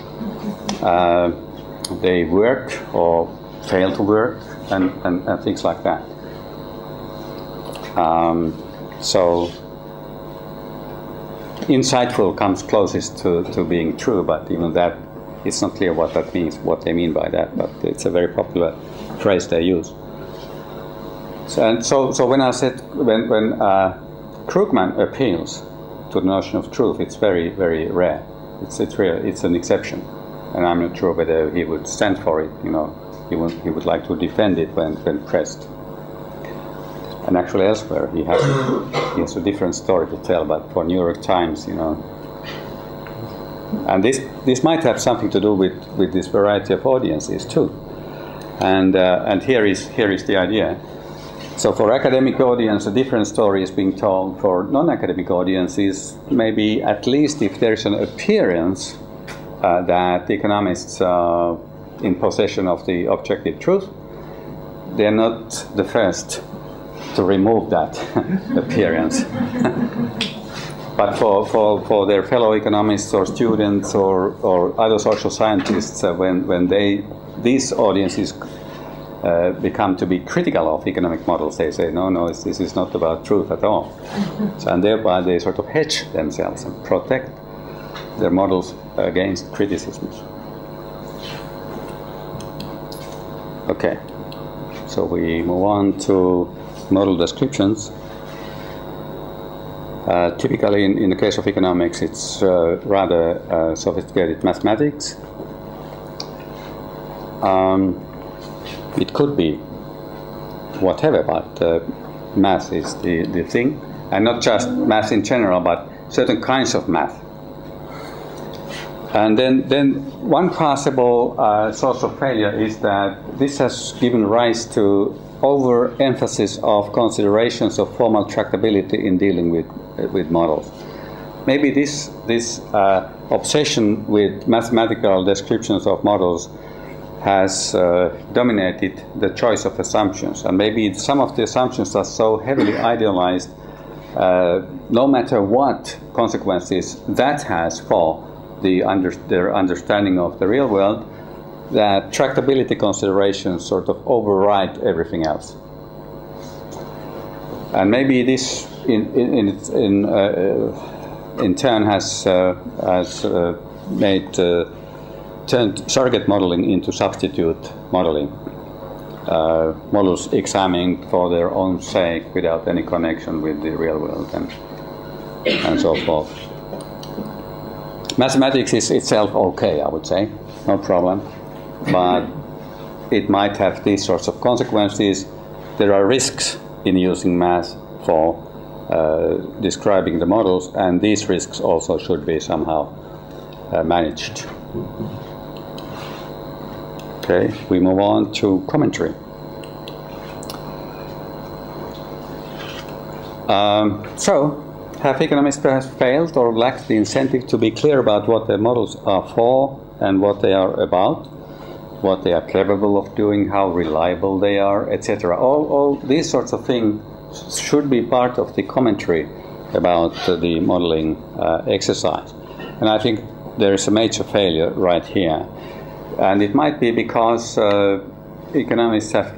they work or fail to work, and things like that. So insightful comes closest to being true, but even that, it's not clear what that means, what they mean by that, but it's a very popular phrase they use. So when I said, when Krugman appeals to the notion of truth, it's very, very rare. It's rare. It's an exception, and I'm not sure whether he would stand for it. You know, he would like to defend it when pressed. And actually, elsewhere he has a different story to tell. But for New York Times, you know, and this might have something to do with this variety of audiences too. And here is the idea. So for academic audience, a different story is being told. For non-academic audiences, maybe at least if there's an appearance that economists are in possession of the objective truth. They're not the first to remove that appearance. But for their fellow economists or students or other social scientists, when these audiences become to be critical of economic models, they say, no, no, this is not about truth at all. So, and thereby they sort of hedge themselves and protect their models against criticisms. Okay, so we move on to model descriptions. Typically, in the case of economics, it's rather sophisticated mathematics. It could be whatever, but math is the thing. And not just math in general, but certain kinds of math. And then one possible source of failure is that this has given rise to overemphasis of considerations of formal tractability in dealing with models. Maybe this obsession with mathematical descriptions of models has dominated the choice of assumptions, and maybe some of the assumptions are so heavily idealized, no matter what consequences that has for their understanding of the real world, that tractability considerations sort of override everything else. And maybe this in turn has made turned surrogate modeling into substitute modeling. Models examined for their own sake without any connection with the real world and so forth. Mathematics is itself okay, I would say, no problem. But it might have these sorts of consequences. There are risks in using math for describing the models, and these risks also should be somehow managed. Okay, we move on to commentary. So, have economists perhaps failed or lacked the incentive to be clear about what their models are for and what they are about? What they are capable of doing, how reliable they are, etc. All these sorts of things should be part of the commentary about the modeling exercise. And I think there is a major failure right here. And it might be because economists have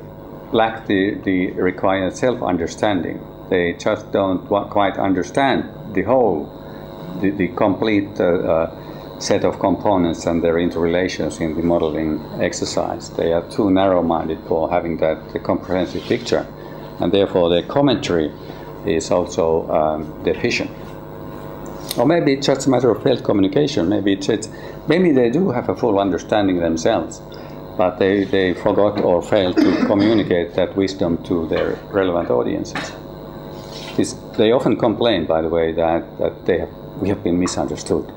lacked the required self-understanding. They just don't quite understand the whole, the complete set of components and their interrelations in the modeling exercise. They are too narrow-minded for having that comprehensive picture, and therefore their commentary is also deficient. Or maybe it's just a matter of failed communication. Maybe maybe they do have a full understanding themselves, but they forgot or failed to communicate that wisdom to their relevant audiences. They often complain, by the way, that we have been misunderstood.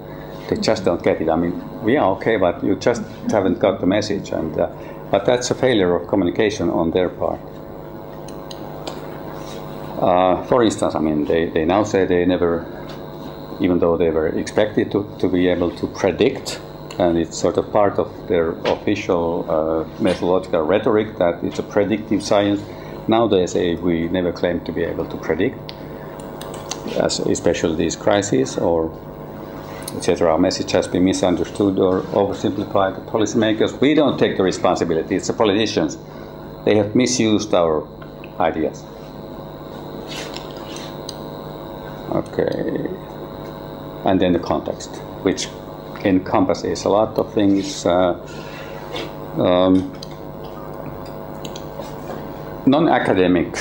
They just don't get it. I mean, we are okay, but you just haven't got the message. And but that's a failure of communication on their part. For instance, I mean, they now say they never, even though they were expected to be able to predict, and it's sort of part of their official methodological rhetoric that it's a predictive science. Now they say we never claim to be able to predict, especially these crises or etc. Our message has been misunderstood or oversimplified. The policymakers, we don't take the responsibility. It's the politicians. They have misused our ideas. Okay. And then the context, which encompasses a lot of things. Non-academic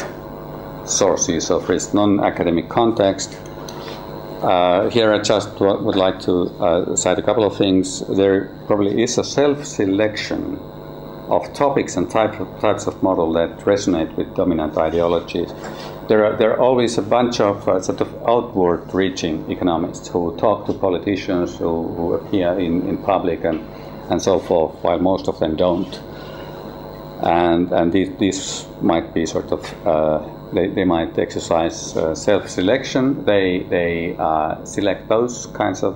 sources of risk, non-academic context. Here I just would like to cite a couple of things. There probably is a self-selection of topics and types of model that resonate with dominant ideologies. There are always a bunch of sort of outward-reaching economists who talk to politicians, who appear in public and so forth, while most of them don't. And these might be sort of they might exercise self-selection. They select those kinds of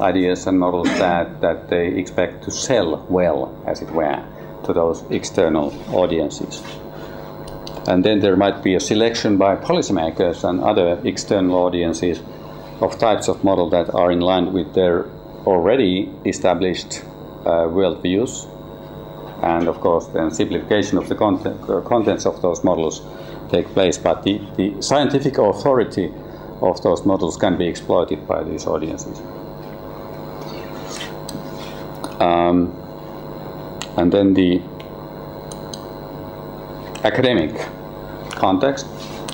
ideas and models that they expect to sell well, as it were, to those external audiences. And then there might be a selection by policymakers and other external audiences of types of model that are in line with their already established worldviews. And of course, then simplification of the contents of those models take place, but the scientific authority of those models can be exploited by these audiences. And then the academic context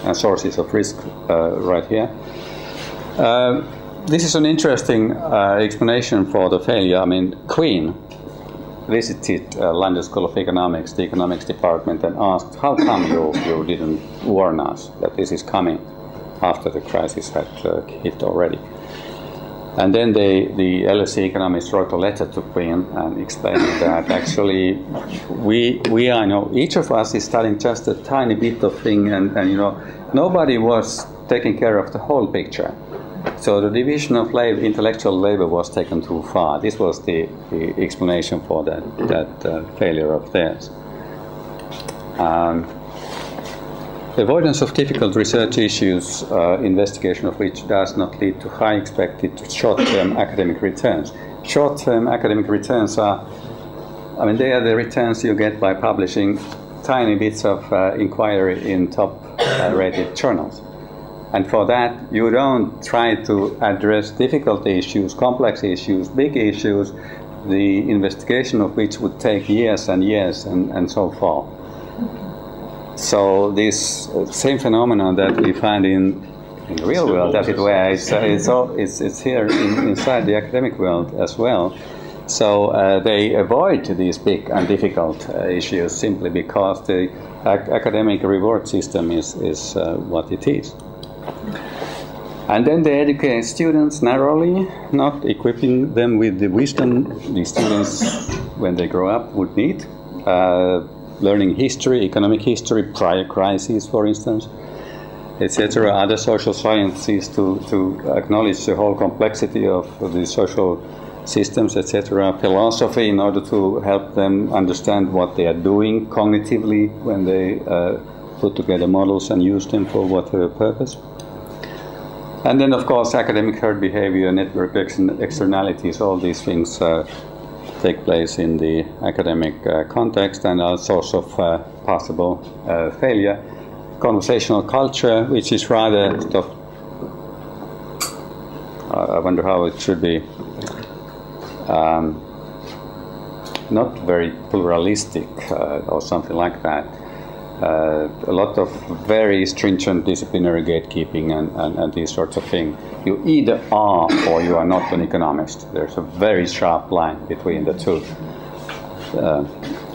and sources of risk right here. This is an interesting explanation for the failure. I mean, Queen visited London School of Economics, the economics department, and asked, how come you didn't warn us that this is coming after the crisis had hit already? And then the LSE economists wrote a letter to Queen and explained that actually we I know each of us is studying just a tiny bit of thing, and you know, nobody was taking care of the whole picture. So the division of intellectual labor was taken too far. This was the explanation for that failure of theirs. Avoidance of difficult research issues, investigation of which does not lead to high expected short-term academic returns. Short-term academic returns are, I mean, they are the returns you get by publishing tiny bits of inquiry in top-rated journals. And for that, you don't try to address difficult issues, complex issues, big issues, the investigation of which would take years and years and so forth. So this same phenomenon that we find in the real world, as it were, it's here inside the academic world as well. So they avoid these big and difficult issues simply because the academic reward system is what it is. And then they educate students narrowly, not equipping them with the wisdom the students, when they grow up, would need. Learning history, economic history, prior crises, for instance, etc., other social sciences to acknowledge the whole complexity of the social systems, etc., philosophy in order to help them understand what they are doing cognitively when they put together models and use them for whatever purpose. And then, of course, academic herd behavior, network externalities, all these things take place in the academic context and are a source of possible failure. Conversational culture, which is rather sort of, I wonder how it should be, not very pluralistic or something like that. A lot of very stringent disciplinary gatekeeping and these sorts of things. You either are or you are not an economist. There's a very sharp line between the two.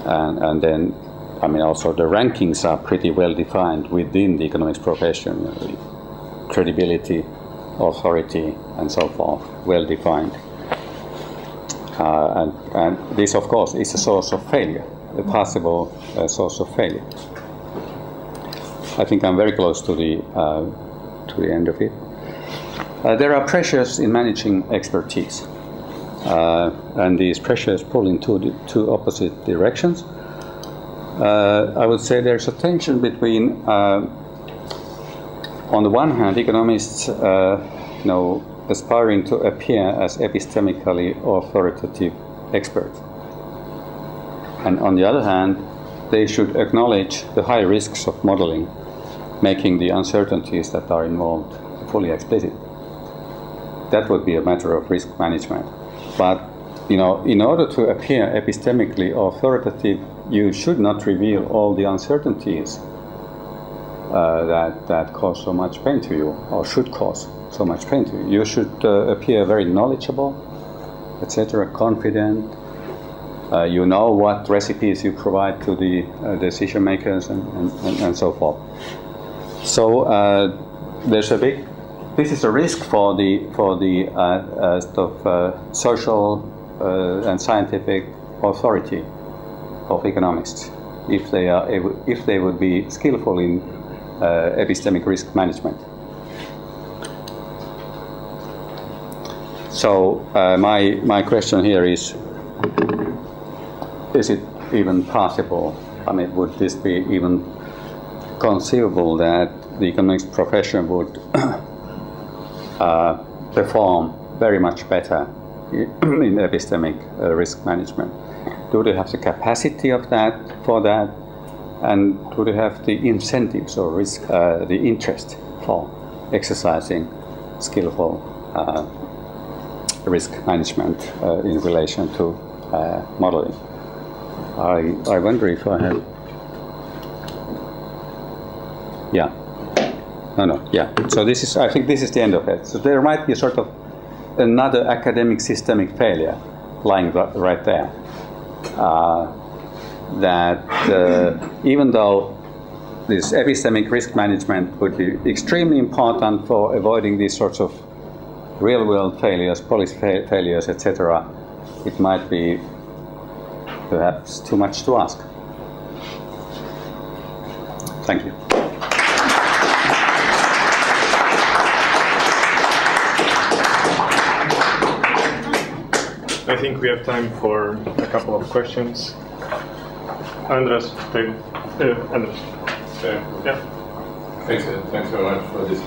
And then, I mean, also the rankings are pretty well defined within the economics profession. Credibility, authority, and so forth, well defined. And this, of course, is a source of failure, a possible source of failure. I think I'm very close to the end of it. There are pressures in managing expertise, and these pressures pull in two opposite directions. I would say there's a tension between, on the one hand, economists, you know, aspiring to appear as epistemically authoritative experts, and on the other hand, they should acknowledge the high risks of modeling, making the uncertainties that are involved fully explicit. That would be a matter of risk management. But, you know, in order to appear epistemically authoritative, you should not reveal all the uncertainties that cause so much pain to you, or should cause so much pain to you. You should appear very knowledgeable, etc., confident. You know what recipes you provide to the decision makers and so forth. So there's a big. This is a risk for the social and scientific authority of economists if they are would be skillful in epistemic risk management. So my question here is it even possible? I mean, would this be even conceivable that the economics profession would perform very much better in epistemic risk management? Do they have the capacity of that for that, and do they have the incentives or risk, the interest for exercising skillful risk management in relation to modeling? I wonder if I have. Yeah. No. Yeah. So this is. I think this is the end of it. So there might be a sort of another academic systemic failure lying right there. That even though this epistemic risk management would be extremely important for avoiding these sorts of real-world failures, policy failures, etc., it might be perhaps too much to ask. Thank you. I think we have time for a couple of questions. Andres, yeah. Thanks very much for this.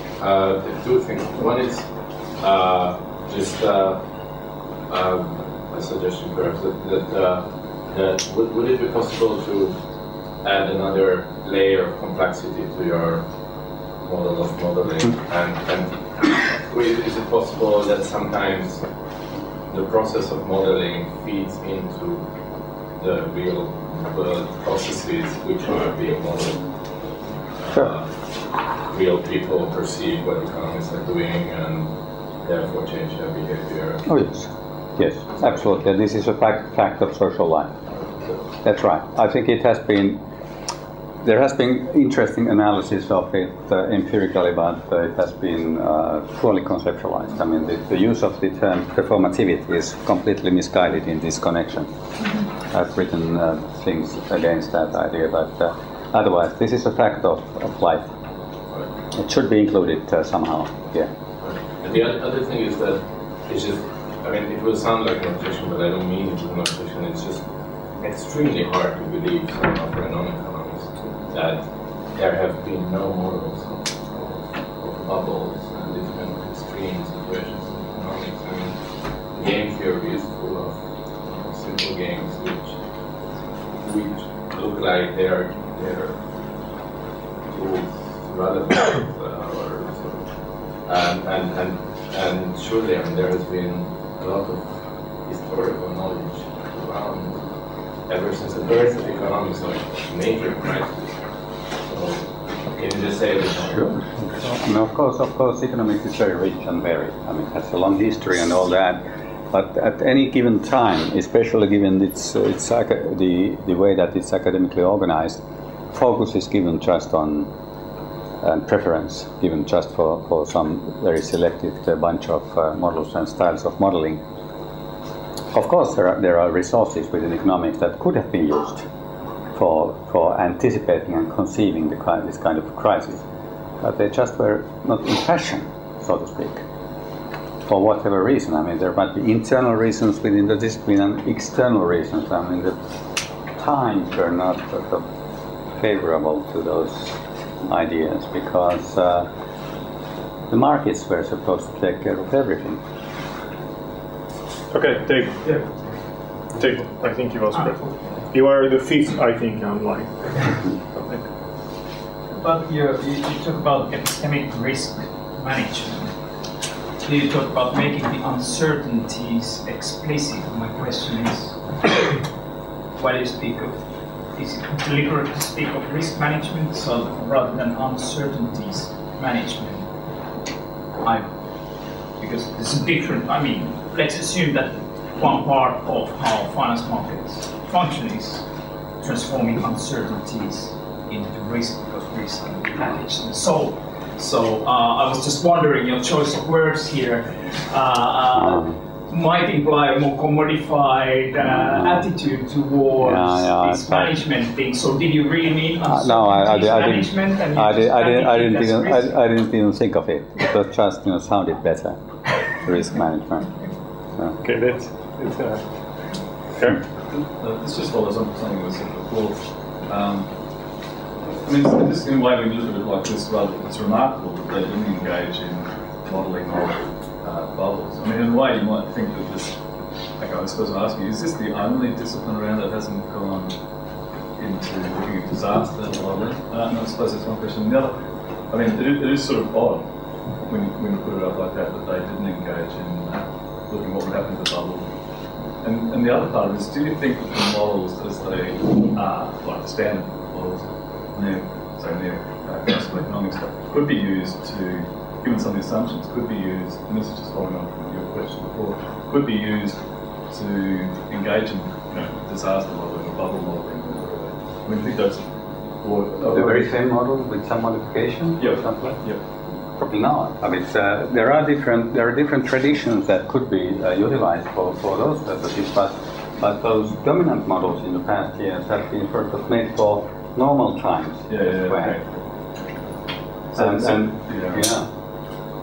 Two things. One is a suggestion, perhaps, that would it be possible to add another layer of complexity to your model of modeling? And is it possible that sometimes the process of modeling feeds into the real world processes which are being modeled? Real people perceive what economists are doing and therefore change their behavior. Oh, yes. Yes, absolutely. And this is a fact of social life. That's right. I think it has been, there has been interesting analysis of it empirically, but it has been poorly conceptualized. I mean, the use of the term performativity is completely misguided in this connection. I've written things against that idea, but otherwise, this is a fact of life. It should be included somehow, yeah. And the other thing is that it's just, I mean, it will sound like an objection, but I don't mean it as an objection. It's just extremely hard to believe for a non-economist that there have been no models of bubbles and different extreme situations in economics. I mean, game theory is full of simple games which look like they're tools rather than or sort of, and surely, I mean, there has been a lot of historical knowledge around ever since the birth of economics, like major crisis. So can you just say that? Sure. And of course, economics is very rich and varied. I mean, it has a long history and all that. But at any given time, especially given the way that it's academically organized, focus is given just on, and preference given just for some very selected bunch of models and styles of modeling. Of course, there are resources within economics that could have been used for anticipating and conceiving this kind of crisis, but they just were not in fashion, so to speak, for whatever reason. I mean, there might be internal reasons within the discipline and external reasons. I mean, the times were not sort of favorable to those ideas, because the markets were supposed to take care of everything. Okay, Dave. Yeah. Dave, I think you was correct. You are the fifth, I think, I'm lying. But you talk about epistemic risk management. You talk about making the uncertainties explicit. My question is, why do you speak of? Is it deliberate to speak of risk management so rather than uncertainties management? Because it's different. I mean, let's assume that one part of how finance markets function is transforming uncertainties into risk, because risk can be managed and sold. So I was just wondering, your choice of words here might imply a more commodified attitude towards this management thing. So did you really mean I didn't even think of it. It was just, you know, sounded better. Risk management. Okay, that's it's okay. This just follows on something that was said before. I mean, this in a way, we look at it like this. Rather, it's remarkable that they didn't engage in modelling of bubbles. I mean, in a way, you might think that this. Like I was supposed to ask you, is this the only discipline around that hasn't gone into looking at disaster modelling? I suppose that's one question. The other, I mean, it is sort of odd when you put it up like that that they didn't engage in looking at what would happen to the bubble. And the other part is, do you think that the models as they are, like the standard models, classical economic stuff, could be used to, given some of the assumptions, could be used, and this is just following on from your question before, could be used to engage in disaster modelling or bubble modelling or whatever. I mean, I think that's the very same model with some modification. Yeah. Yep. Probably not. I mean, there are different traditions that could be utilized for those purposes, but those dominant models in the past years have been sort of made for normal times. Yeah.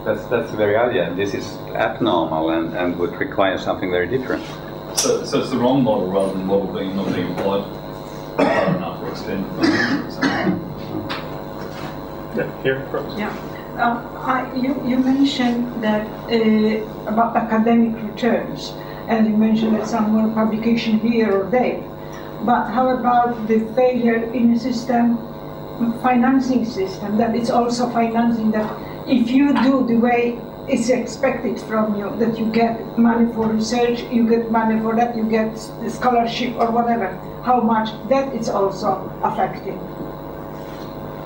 That's the very idea. This is abnormal and would require something very different. So it's the wrong model rather than model being not being applied far enough or extended. Yeah, here, perhaps. Yeah. You mentioned that about academic returns, and you mentioned that some more publication here or there. But how about the failure in a system, financing system, that it's also financing that? If you do the way it's expected from you, that you get money for research, you get money for that, you get a scholarship or whatever, how much that is also affecting.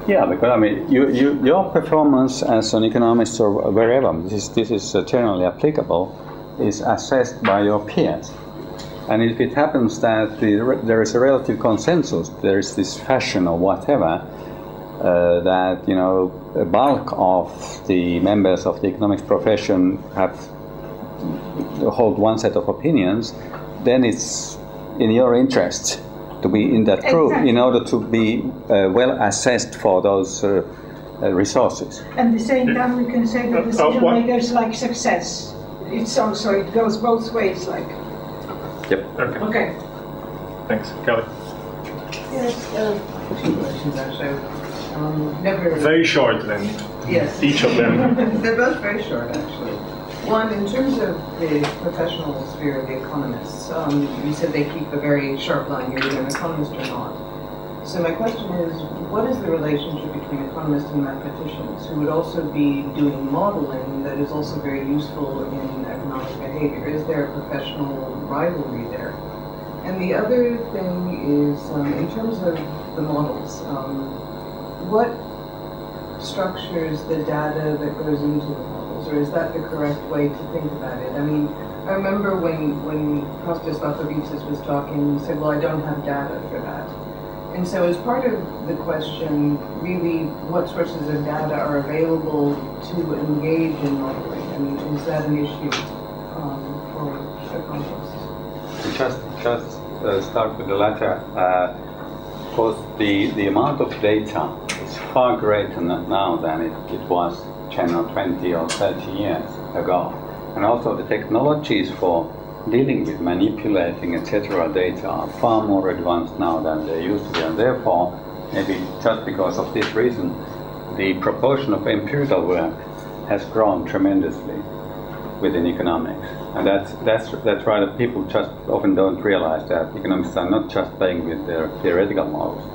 Yeah, because I mean, your performance as an economist or wherever, this is generally applicable, is assessed by your peers. And if it happens that there is a relative consensus, there is this fashion or whatever, that a bulk of the members of the economics profession hold one set of opinions, then it's in your interest to be in that group in order to be well assessed for those resources. At the same time, we can say that decision makers like success. It's also it goes both ways. Like. Yep. Okay. Thanks, Kelly. Yes. Two questions actually. Very short, then. Yes. Each of them. They're both very short, actually. One, in terms of the professional sphere of the economists, you said they keep a very sharp line, you're either an economist or not. So my question is, what is the relationship between economists and mathematicians, who would also be doing modeling that is also very useful in economic behavior? Is there a professional rivalry there? And the other thing is, in terms of the models, what structures the data that goes into the models, or is that the correct way to think about it? I mean, I remember when Kostas Vafaritsis was talking, he said, well, I don't have data for that. And so as part of the question, really, what sources of data are available to engage in modeling? I mean, is that an issue for economists? Just start with the latter. Of course, the amount of data is far greater now than it was 10 or 20 or 30 years ago. And also the technologies for dealing with, manipulating, etc. data are far more advanced now than they used to be. And therefore, maybe just because of this reason, the proportion of empirical work has grown tremendously within economics. And that's right, that people just often don't realize that economists are not just playing with their theoretical models.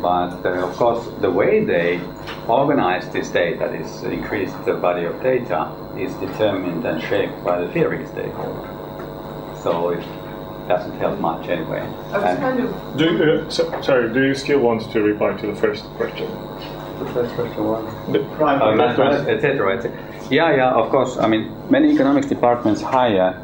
But of course, the way they organize this data, this increased body of data, is determined and shaped by the theories they hold. So it doesn't help much anyway. Do you still want to reply to the first question? The first question was? The private matters, etc. Yeah, of course. I mean, many economics departments hire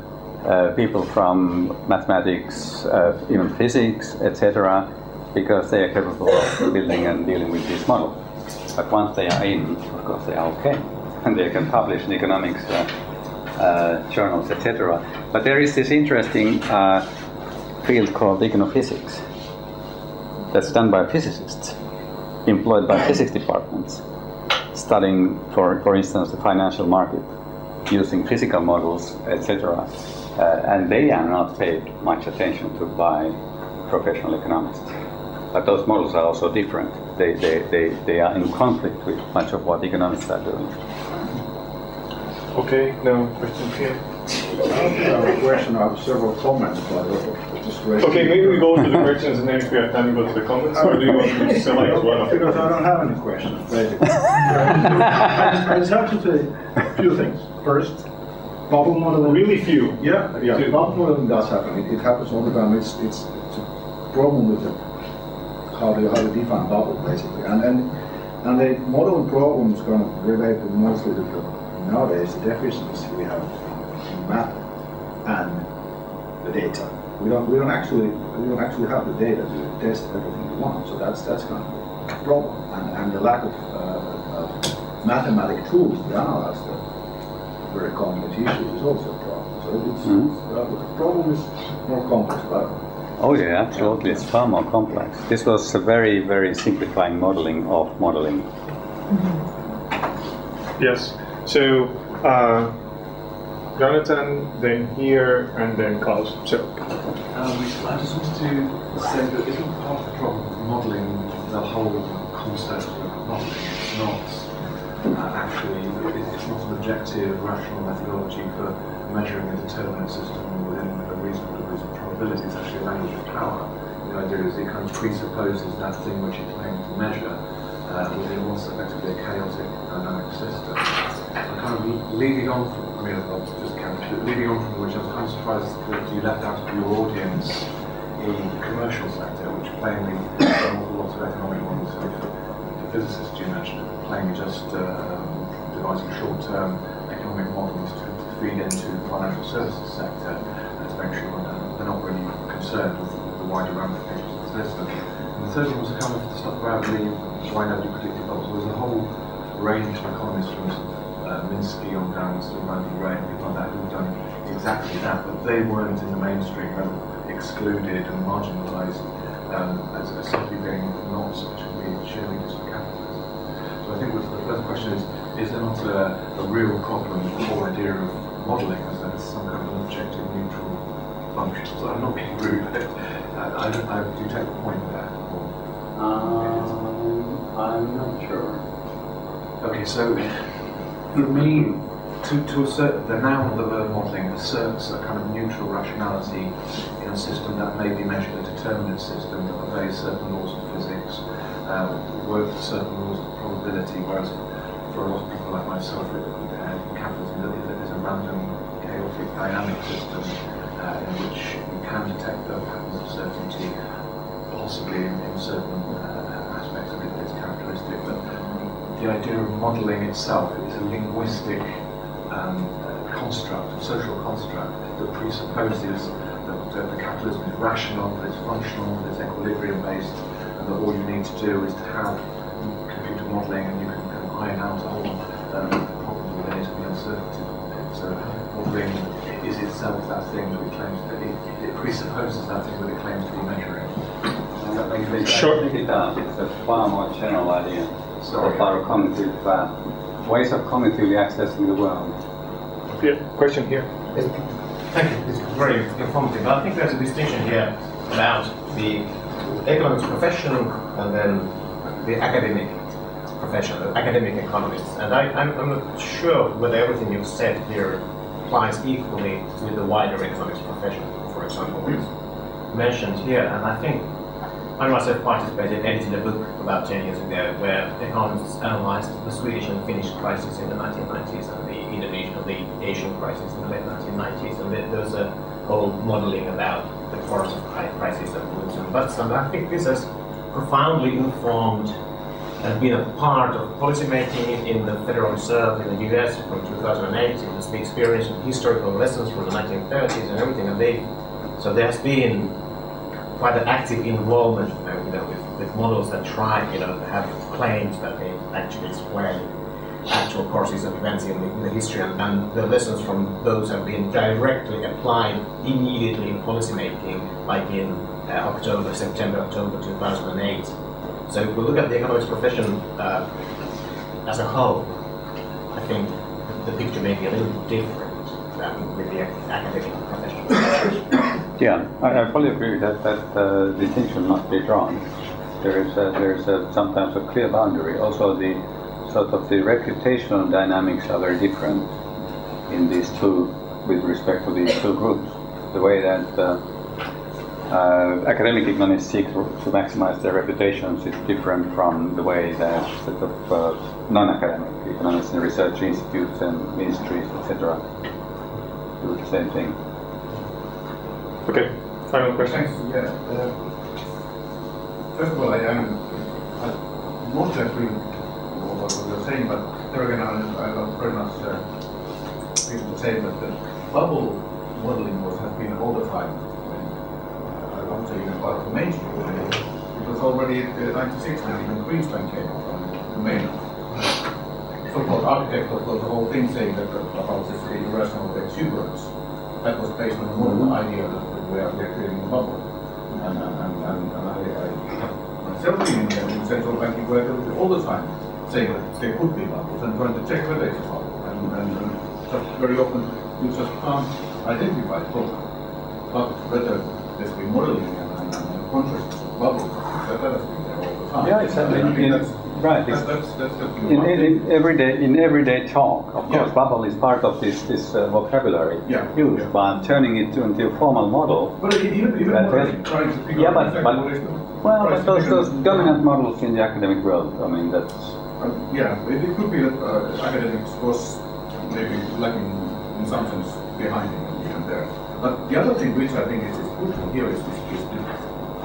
people from mathematics, even physics, etc., because they are capable of building and dealing with this model. But once they are in, of course, they are okay, and they can publish in economics journals, etc. But there is this interesting field called econophysics that's done by physicists, employed by physics departments, studying, for instance, the financial market using physical models, etc. and they are not paid much attention to by professional economists. But those models are also different. They are in conflict with much of what economists are doing. Okay, no questions here. I have a question. I have several comments. Okay, maybe we go to the questions and then if we have time we go to the comments, or do you want to select one of them? Because I don't have any questions, basically. I just have to say a few things. First, bubble modeling. Really few. Yeah, yeah. Bubble modeling does happen. It happens all the time. It's a problem with how to define bubble, basically. And the modeling problem is going to relate to mostly to nowadays the deficiencies we have in math and the data. We don't actually have the data to test everything we want. So that's kind of a problem. And the lack of mathematical tools to analyze the very complex issues is also a problem. So it's, the problem is more complex. Oh yeah, absolutely. It's far more complex. This was a very, very simplifying modeling of modeling. Mm-hmm. Yes. So, Jonathan, then here, and then Klaus. So, I just wanted to say that isn't part of the problem of modeling the whole concept of modeling. It's not actually, it's not an objective, rational methodology for measuring a determinate system within a reasonable degree of probability. It's actually a language of power. The idea is it kind of presupposes that thing which it's claimed to measure within what's effectively a chaotic dynamic system. I'm kind of leading on from, I mean, I'll just count, leading on from which I was kind of surprised that you left out of your audience the commercial sector, which plainly, an awful lot of economic models for physicists you mentioned, plainly just devising short-term economic models to feed into the financial services sector to make sure they're not really concerned with the wider ramifications of the system. And the third one was kind of the stuff about the why nobody predicted bubbles. There was a whole range of economists from Minsky on down to Randy Ray and people like that who've done exactly that, but they weren't in the mainstream, they were excluded and marginalised as simply being not particularly cheerleaders for capitalism. So I think the first question is there not a real problem with the whole idea of modelling as though it's some kind of an objective neutral function? So I'm not being rude, but I do take the point there. I'm not sure. Okay, so for me, to assert the noun of the verb modelling asserts a kind of neutral rationality in a system that may be measured a determinate system that obeys certain laws of physics, works certain laws of probability, whereas for a lot of people like myself, capitalism is a random, chaotic, dynamic system in which you can detect the patterns of certainty, possibly in certain aspects of its characteristic. But the idea of modelling itself is a linguistic construct, a social construct that presupposes that the capitalism is rational, that it's functional, that it's equilibrium-based, and that all you need to do is to have computer modelling and you can iron out a whole problem with it and the uncertainty of it. So modelling is itself that thing that it claims that it presupposes that thing that it claims to be measuring. Does that make sense? Sure. I think it does. It's a far more general idea. Sorry. Of our cognitive ways of cognitively accessing the world. Yeah. Question here. Thank you. It's very informative. I think there's a distinction here about the economics profession and then the academic profession, the academic economists. And I'm not sure whether everything you've said here applies equally with the wider economics profession, for example, what's mentioned here. And I think I myself participated in editing a book about 10 years ago where economists analysed the Swedish and Finnish crisis in the 1990s and the Indonesian and the Asian crisis in the late 1990s, and there was a whole modelling about the course of crisis and booms and busts. And I think this has profoundly informed and been a part of policymaking in the Federal Reserve in the US from 2008. It was the experience of historical lessons from the 1930s and everything. And so there has been quite an active involvement with models that try have claims that they actually explain actual courses of events in the history, and the lessons from those have been directly applied immediately in policymaking, like in September, October 2008. So if we look at the economics profession as a whole, I think the picture may be a little different. with the academic profession. Yeah, I fully agree that that distinction must be drawn. There is sometimes a clear boundary. Also, the sort of the reputational dynamics are very different in these two, with respect to these two groups. The way that academic economists seek to maximize their reputations is different from the way that sort of non-academic economists in research institutes and ministries, etc., do the same thing. Okay, final question. Yeah. First of all, I mostly agree with what you're saying, but there again, I very much feel the same that the bubble modeling has been all the time. Part of the mainstream. It was already in 1960 when Greenstein came up and the main so-called architect of the whole thing, saying that about this irrational exuberance. That was based on the modern idea that we are creating a bubble. And I myself in central banking work all the time saying that there could be bubbles and trying to check whether it's a bubble. And very often you just can't identify the problem. But whether there's been modeling and contracts of bubbles that has been there all the time. Yeah, exactly. In everyday talk, of course, bubble is part of this vocabulary used, but turning it into a formal model. But even modeling, trying to figure out exactly what is the but those dominant models in the academic world, I mean, that's... it could be that academics was maybe lacking in some sense behind it here and there. But the other thing which I think is crucial here is this,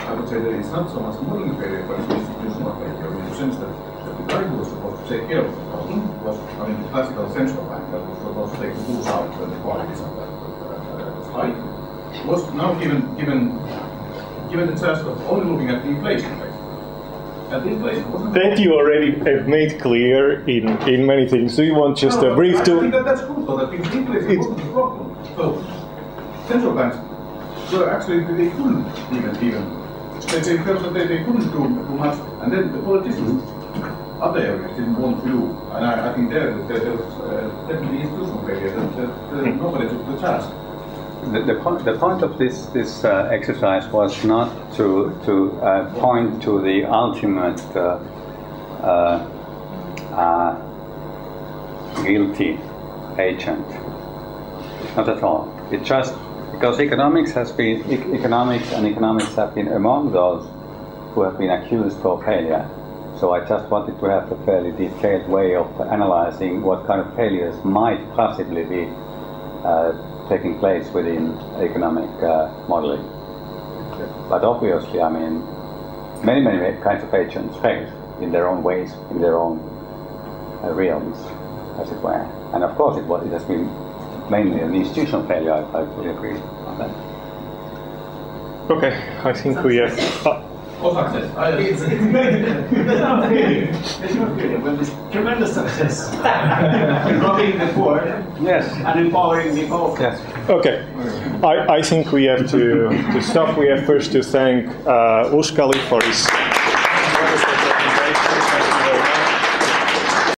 I would say that it's not so much modeling failure, but it's institutional failure, in the sense that the guy who was supposed to take care of the problem was, I mean, the classical central bank that was supposed to take the tools out when the quality is not that high, was now given the task of only looking at the inflation rate. That you already have made clear in many things. Do you want just a brief I think that's crucial, that inflation wasn't the problem. So, central banks, so actually they couldn't even felt that they couldn't do too much, and then the politicians, other areas didn't want to do, and I think there was definitely institutional failure that nobody took the task. The point of this exercise was not to point to the ultimate guilty agent, not at all. It just because economics have been among those who have been accused of failure. So I just wanted to have a fairly detailed way of analyzing what kind of failures might possibly be taking place within economic modeling. But obviously, I mean, many kinds of agents fail in their own ways, in their own realms, as it were. And of course, it has been mainly an institutional failure. I fully agree on that. Okay, I think we have. All success. It's not failure. Well, it's tremendous success. Robbing the poor. Yes. And empowering the poor. Yes. Okay. I think we have to stop. We have first to thank Uskali for his.